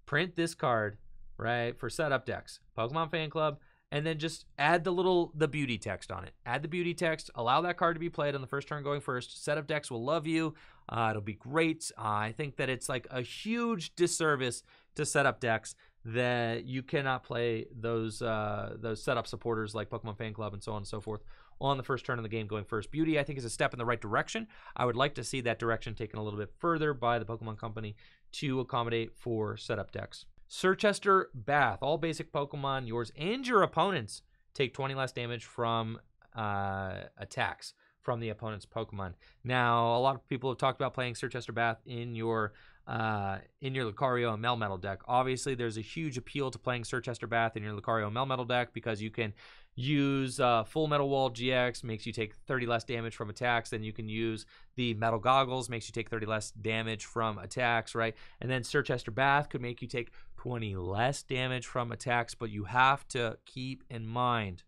Print this card, right, for setup decks. Pokemon Fan Club, and then just add the beauty text on it. Add the beauty text, allow that card to be played on the first turn going first. Setup decks will love you. It'll be great. I think that it's like a huge disservice to setup decks that you cannot play those setup supporters like Pokemon Fan Club and so on and so forth on the first turn of the game going first. Beauty, I think, is a step in the right direction. I would like to see that direction taken a little bit further by the Pokemon Company to accommodate for setup decks. Sirchester Bath. All basic Pokemon, yours and your opponent's, take 20 less damage from attacks from the opponent's Pokemon. Now, a lot of people have talked about playing Sirchester Bath in your Lucario and Melmetal deck. Obviously, there's a huge appeal to playing Sirchester Bath in your Lucario and Melmetal deck because you can use Full Metal Wall GX, makes you take 30 less damage from attacks. Then you can use the Metal Goggles, makes you take 30 less damage from attacks, right? And then Sirchester Bath could make you take 20 less damage from attacks, but you have to keep in mind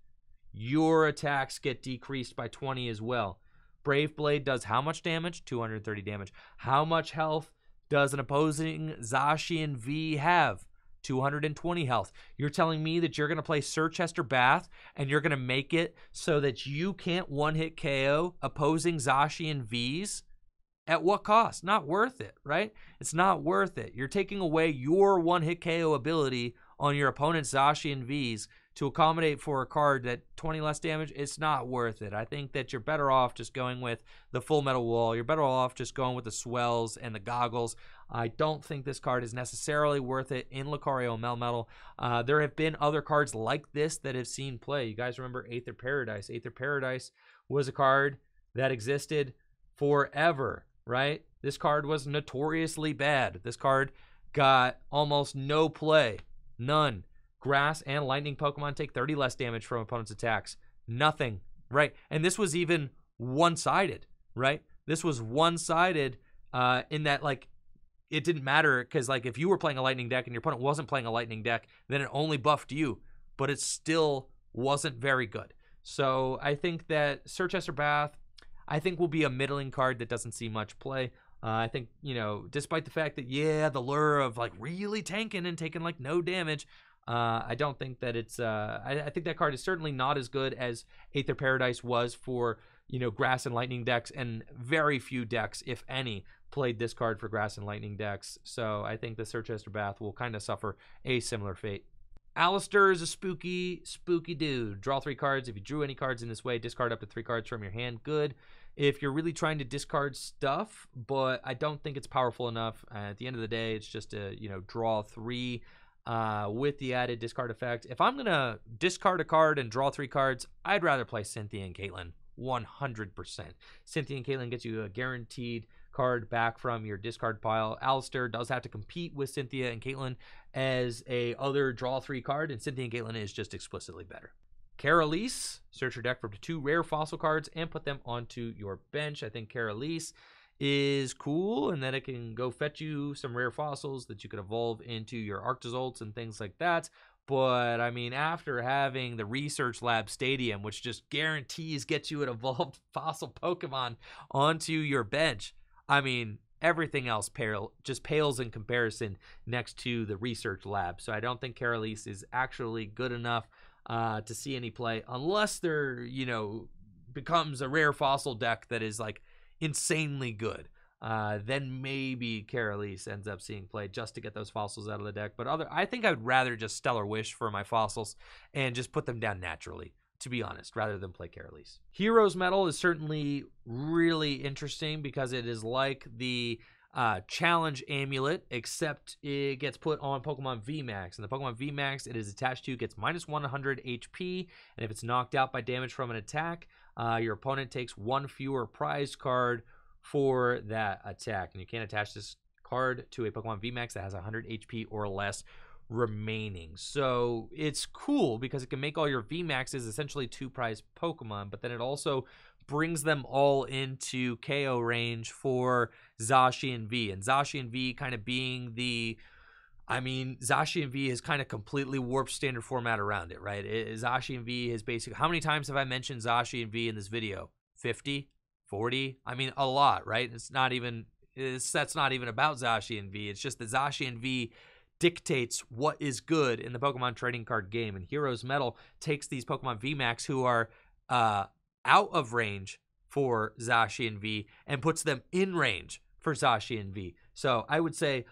your attacks get decreased by 20 as well. Brave Blade does how much damage? 230 damage. How much health does an opposing Zacian V have? 220 health. You're telling me that you're going to play Sirchester Bath and you're going to make it so that you can't one-hit KO opposing Zacian Vs? At what cost? Not worth it, right? It's not worth it. You're taking away your one-hit KO ability on your opponent's Zacian Vs to accommodate for a card that 20 less damage. It's not worth it. I think that you're better off just going with the Full Metal Wall. You're better off just going with the Swells and the Goggles. I don't think this card is necessarily worth it in Lucario and Melmetal. There have been other cards like this that have seen play. You guys remember Aether Paradise. Aether Paradise was a card that existed forever, right? This card was notoriously bad. This card got almost no play. None. Grass and Lightning Pokemon take 30 less damage from opponent's attacks. Nothing, right? And this was even one-sided, right? This was one-sided in that, like, it didn't matter because, like, if you were playing a Lightning deck and your opponent wasn't playing a Lightning deck, then it only buffed you, but it still wasn't very good. So I think that Sirchester Bath, I think, will be a middling card that doesn't see much play. I think, you know, despite the fact that, yeah, the lure of, like, really tanking and taking, like, no damage, I don't think that it's, I think that card is certainly not as good as Aether Paradise was for, you know, Grass and Lightning decks, and very few decks, if any, played this card for Grass and Lightning decks. So I think the Sirchester Bath will kind of suffer a similar fate. Alistair is a spooky, spooky dude. Draw three cards. If you drew any cards in this way, discard up to three cards from your hand. Good. If you're really trying to discard stuff, but I don't think it's powerful enough. At the end of the day, it's just a, you know, draw three with the added discard effect. If I'm going to discard a card and draw three cards, I'd rather play Cynthia and Caitlyn 100%. Cynthia and Caitlyn gets you a guaranteed card back from your discard pile. Alistair does have to compete with Cynthia and Caitlyn as a other draw three card, and Cynthia and Caitlyn is just explicitly better. Coalossal, search your deck for 2 rare fossil cards and put them onto your bench. I think Coalossal is cool and that it can go fetch you some rare fossils that you could evolve into your Arctozolts and things like that. But, I mean, after having the Research Lab Stadium, which just guarantees gets you an evolved fossil Pokemon onto your bench, I mean, everything else just pales in comparison next to the Research Lab. So I don't think Coalossal is actually good enough to see any play unless there, you know, becomes a rare fossil deck that is, like, insanely good. Then maybe Coalossal ends up seeing play just to get those fossils out of the deck. But I think I would rather just Stellar Wish for my fossils and just put them down naturally, to be honest, rather than play Coalossal. Heroes Metal is certainly really interesting because it is like the Challenge Amulet, except it gets put on Pokemon VMAX. And the Pokemon VMAX it is attached to gets -100 HP, and if it's knocked out by damage from an attack, your opponent takes one fewer prize card for that attack. And you can't attach this card to a Pokemon VMAX that has 100 HP or less remaining. So it's cool because it can make all your VMAXs essentially two prize Pokemon, but then it also brings them all into KO range for Zacian V. And Zacian V kind of being the, I mean, Zacian V has kind of completely warped standard format around it, right? Zacian V is basically, how many times have I mentioned Zacian V in this video? 50? 40? I mean, a lot, right? It's not even, that's not even about Zacian V. It's just that Zacian V dictates what is good in the Pokemon trading card game. And Heroes Metal takes these Pokemon VMAX who are out of range for Zacian V and puts them in range for Zacian V. So I would say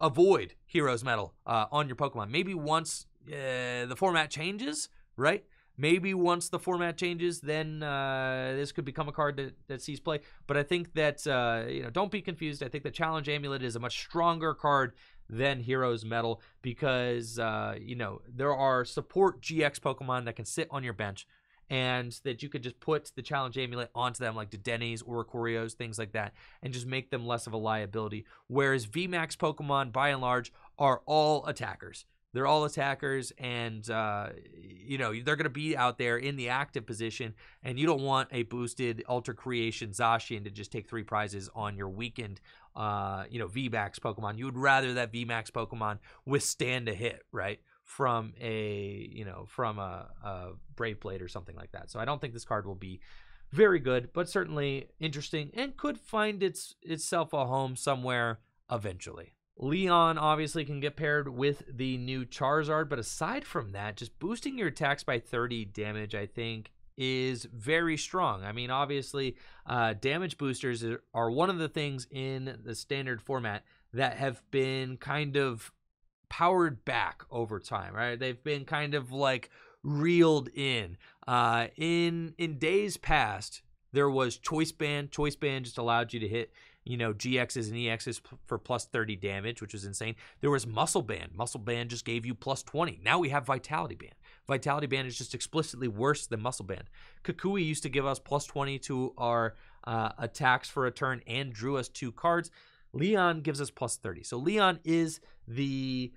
avoid Heroes Metal on your Pokemon. Maybe once the format changes, right? Maybe once the format changes, then this could become a card that sees play. But I think that, you know, don't be confused. I think the Challenge Amulet is a much stronger card than Heroes Metal because, you know, there are support GX Pokemon that can sit on your bench and that you could just put the Challenge Amulet onto them, like Dedennes, Oricorios, things like that, and just make them less of a liability. Whereas VMAX Pokemon, by and large, are all attackers. They're all attackers, and, you know, they're going to be out there in the active position, and you don't want a boosted Ultra Creation Zacian to just take three prizes on your weakened, you know, VMAX Pokemon. You would rather that VMAX Pokemon withstand a hit, right, from a, you know, from a Brave Blade or something like that. So I don't think this card will be very good, but certainly interesting and could find itself a home somewhere eventually. Leon obviously can get paired with the new Charizard, but aside from that, just boosting your attacks by 30 damage, I think, is very strong. I mean, obviously, damage boosters are one of the things in the standard format that have been kind of powered back over time, right? They've been kind of like reeled in. In days past, there was Choice Band. Choice Band just allowed you to hit, you know, GXs and EXs for plus 30 damage, which was insane. There was Muscle Band. Muscle Band just gave you plus 20. Now we have Vitality Band. Vitality Band is just explicitly worse than Muscle Band. Kakui used to give us plus 20 to our attacks for a turn and drew us two cards. Leon gives us plus 30. So Leon is the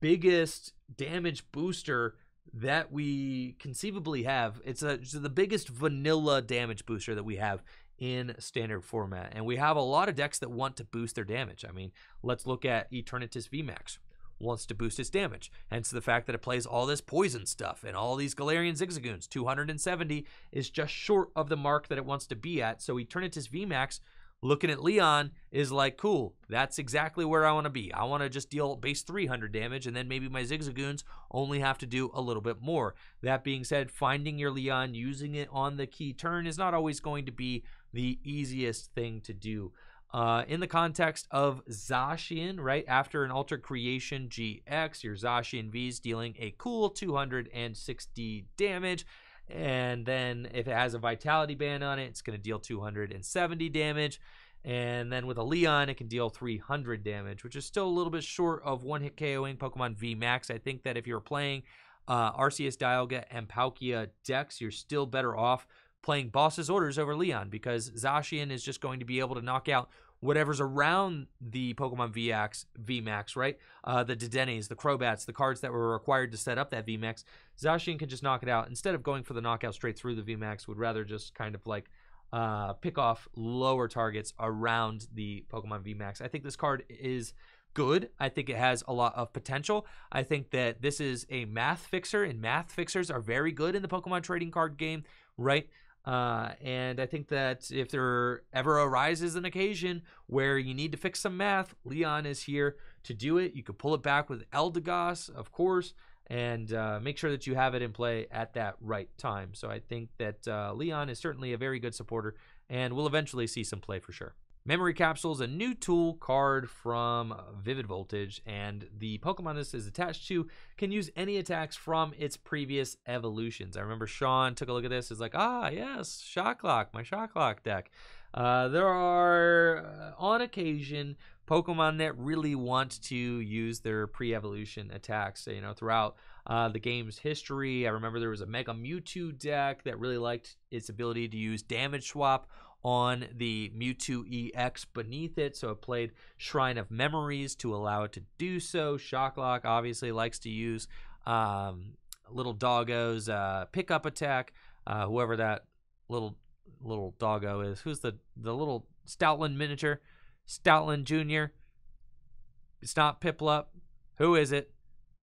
biggest damage booster that we conceivably have. It's the biggest vanilla damage booster that we have in standard format, and we have a lot of decks that want to boost their damage. I mean, let's look at Eternatus VMAX. Wants to boost its damage, hence the fact that it plays all this poison stuff and all these Galarian Zigzagoons. 270 is just short of the mark that it wants to be at, so Eternatus VMAX, looking at Leon, is like, cool, that's exactly where I want to be. I want to just deal base 300 damage, and then maybe my Zigzagoons only have to do a little bit more. That being said, finding your Leon, using it on the key turn is not always going to be the easiest thing to do. In the context of Zacian, right, after an Ultra Creation GX, your Zacian V is dealing a cool 260 damage, and then if it has a Vitality Band on it, it's going to deal 270 damage, and then with a Leon, it can deal 300 damage, which is still a little bit short of one-hit KOing Pokemon VMAX. I think that if you're playing Arceus, Dialga, and Palkia decks, you're still better off playing Boss's Orders over Leon, because Zacian is just going to be able to knock out whatever's around the Pokemon VMAX, right? The Dedennes, the Crobats, the cards that were required to set up that VMAX. Zacian can just knock it out. Instead of going for the knockout straight through the VMAX, would rather just kind of like pick off lower targets around the Pokemon VMAX. I think this card is good. I think it has a lot of potential. I think that this is a math fixer, and math fixers are very good in the Pokemon trading card game, right? And I think that if there ever arises an occasion where you need to fix some math, Leon is here to do it. You could pull it back with Eldegoss, of course, and make sure that you have it in play at that right time. So I think that Leon is certainly a very good supporter, and we'll eventually see some play for sure. Memory Capsules, a new tool card from Vivid Voltage, and the Pokemon this is attached to can use any attacks from its previous evolutions. I remember Sean took a look at this. He's like, ah, yes, Shocklock, my Shocklock deck. There are, on occasion, Pokemon that really want to use their pre-evolution attacks, you know, throughout the game's history. I remember there was a Mega Mewtwo deck that really liked its ability to use Damage Swap on the Mewtwo EX beneath it, so it played Shrine of Memories to allow it to do so. Shocklock obviously likes to use Little Doggo's pickup attack, whoever that little doggo is. Who's the little Stoutland miniature? Stoutland Jr.? It's not Piplup. Who is it?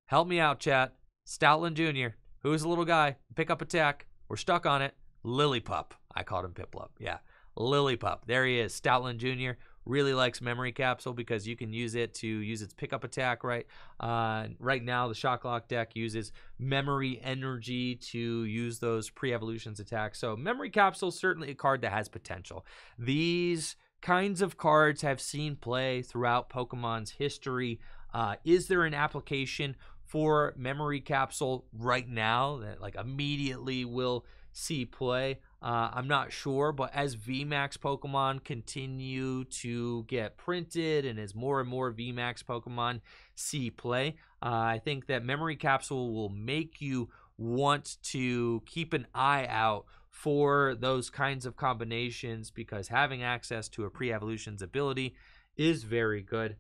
Help me out, chat. Stoutland Jr. Who's the little guy? Pickup attack. We're stuck on it. Lillipup. I called him Piplup. Yeah. Lillipup. There he is. Stoutland Jr. really likes Memory Capsule because you can use it to use its pickup attack, right? Right now, the Shocklock deck uses Memory Energy to use those pre-evolutions attacks. So Memory Capsule is certainly a card that has potential. These kinds of cards have seen play throughout Pokemon's history. Is there an application for Memory Capsule right now that like immediately will see play? I'm not sure, but as VMAX Pokemon continue to get printed and as more and more VMAX Pokemon see play, I think that Memory Capsule will make you want to keep an eye out for those kinds of combinations, because having access to a pre-evolution's ability is very good,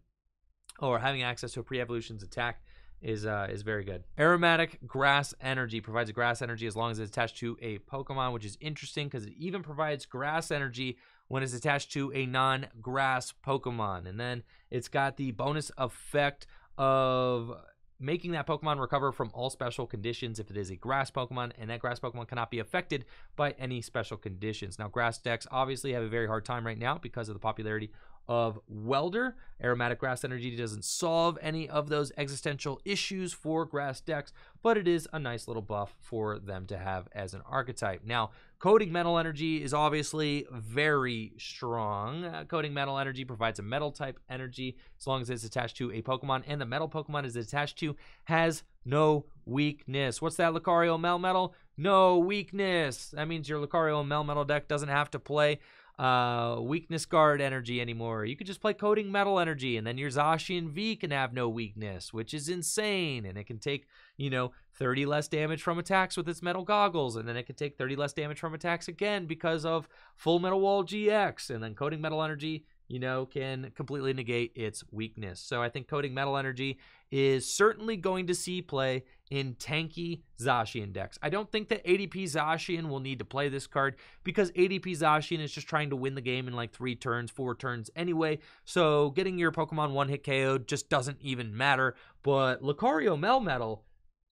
or having access to a pre-evolution's attack is very good. Aromatic Grass Energy provides a grass energy as long as it's attached to a Pokemon, which is interesting because it even provides grass energy when it's attached to a non-grass Pokemon. And then it's got the bonus effect of making that Pokemon recover from all special conditions if it is a grass Pokemon, and that grass Pokemon cannot be affected by any special conditions. Now, grass decks obviously have a very hard time right now because of the popularity of Welder. Aromatic Grass Energy doesn't solve any of those existential issues for grass decks, but it is a nice little buff for them to have as an archetype. Now, Coating Metal Energy is obviously very strong. Coating Metal Energy provides a metal type energy as long as it's attached to a Pokemon, and the metal Pokemon is attached to has no weakness. What's that, Lucario Melmetal? No weakness. That means your Lucario Melmetal deck doesn't have to play weakness guard energy anymore. You could just play Coating Metal Energy, and then your Zacian V can have no weakness, which is insane. And it can take, you know, 30 less damage from attacks with its metal goggles, and then it can take 30 less damage from attacks again because of Full Metal Wall GX. And then Coating Metal Energy, you know, can completely negate its weakness. So I think Coating Metal Energy is certainly going to see play in tanky Zacian decks. I don't think that ADP Zacian will need to play this card because ADP Zacian is just trying to win the game in like 3 turns, 4 turns anyway. So getting your Pokemon one-hit KO'd just doesn't even matter. But Lucario Melmetal,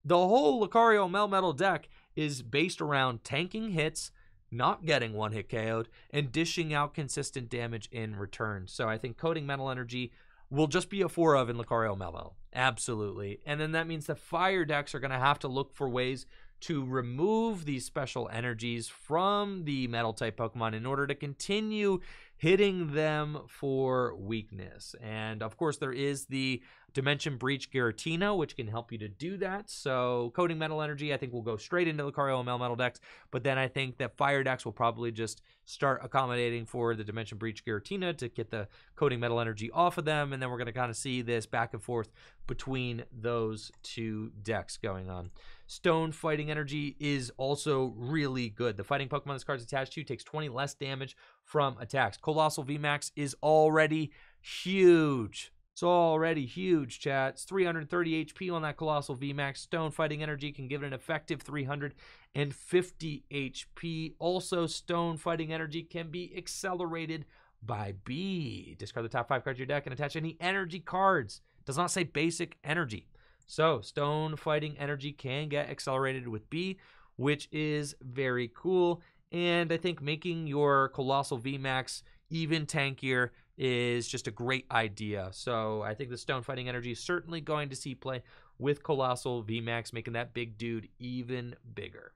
the whole Lucario Melmetal deck is based around tanking hits, not getting one-hit KO'd, and dishing out consistent damage in return. So I think Coating Metal Energy will just be a 4-of in Lucario Melmetal. Absolutely. And then that means the fire decks are going to have to look for ways to remove these special energies from the metal type Pokemon in order to continue hitting them for weakness. And of course there is the Dimension Breach Giratina, which can help you to do that. So Coating Metal Energy, I think, will go straight into Lucario and Melmetal decks, but then I think that fire decks will probably just start accommodating for the Dimension Breach Giratina to get the Coating Metal Energy off of them, and then we're going to kind of see this back and forth between those two decks going on. Stone Fighting Energy is also really good. The fighting Pokemon this card's attached to takes 20 less damage from attacks. Coalossal VMAX is already huge. It's already huge, chat. It's 330 HP on that Coalossal VMAX. Stone Fighting Energy can give it an effective 350 HP. Also, Stone Fighting Energy can be accelerated by B. Discard the top 5 cards of your deck and attach any energy cards. It does not say basic energy. So, Stone Fighting Energy can get accelerated with B, which is very cool. And I think making your Coalossal VMAX even tankier is just a great idea. So I think the Stone Fighting Energy is certainly going to see play with Coalossal VMAX, making that big dude even bigger.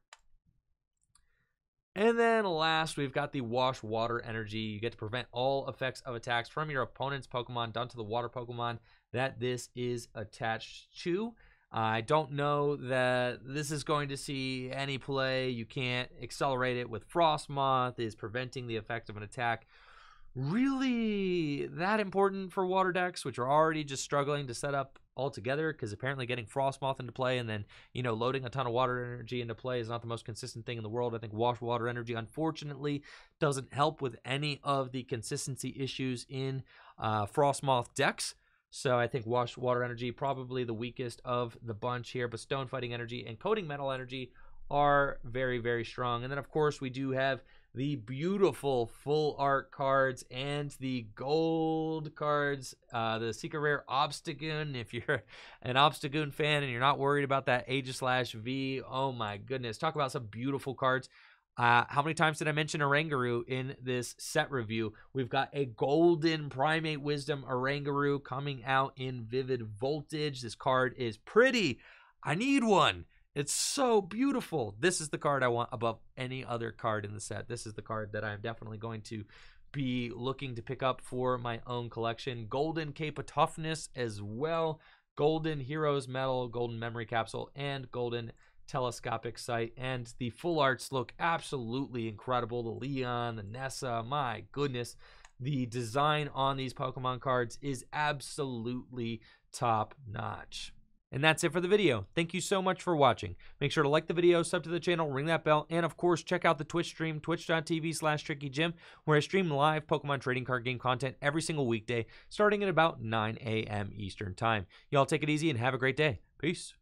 And then last, we've got the Wash Water Energy. You get to prevent all effects of attacks from your opponent's Pokemon done to the water Pokemon that this is attached to. I don't know that this is going to see any play. You can't accelerate it with Frostmoth. Is preventing the effect of an attack really that important for water decks, which are already just struggling to set up altogether? Because apparently getting Frostmoth into play and then, you know, loading a ton of water energy into play is not the most consistent thing in the world. I think Wash Water Energy, unfortunately, doesn't help with any of the consistency issues in Frostmoth decks. So I think Wash Water Energy probably the weakest of the bunch here, but Stone Fighting Energy and Coating Metal Energy are very, very strong. And then, of course, we do have the beautiful full art cards and the gold cards, the Secret Rare Obstagoon. If you're an Obstagoon fan and you're not worried about that Aegislash V, oh my goodness, talk about some beautiful cards. How many times did I mention Oranguru in this set review? We've got a Golden Primate Wisdom Oranguru coming out in Vivid Voltage. This card is pretty. I need one. It's so beautiful. This is the card I want above any other card in the set. This is the card that I'm definitely going to be looking to pick up for my own collection. Golden Cape of Toughness as well. Golden Heroes Medal, Golden Memory Capsule, and Golden Telescopic Sight. And the full arts look absolutely incredible. The Leon, the Nessa, my goodness, the design on these Pokemon cards is absolutely top notch. And that's it for the video. Thank you so much for watching. Make sure to like the video, sub to the channel, ring that bell, and of course, check out the Twitch stream, twitch.tv/trickygym, where I stream live Pokemon trading card game content every single weekday, starting at about 9 a.m. Eastern Time. Y'all take it easy and have a great day. Peace.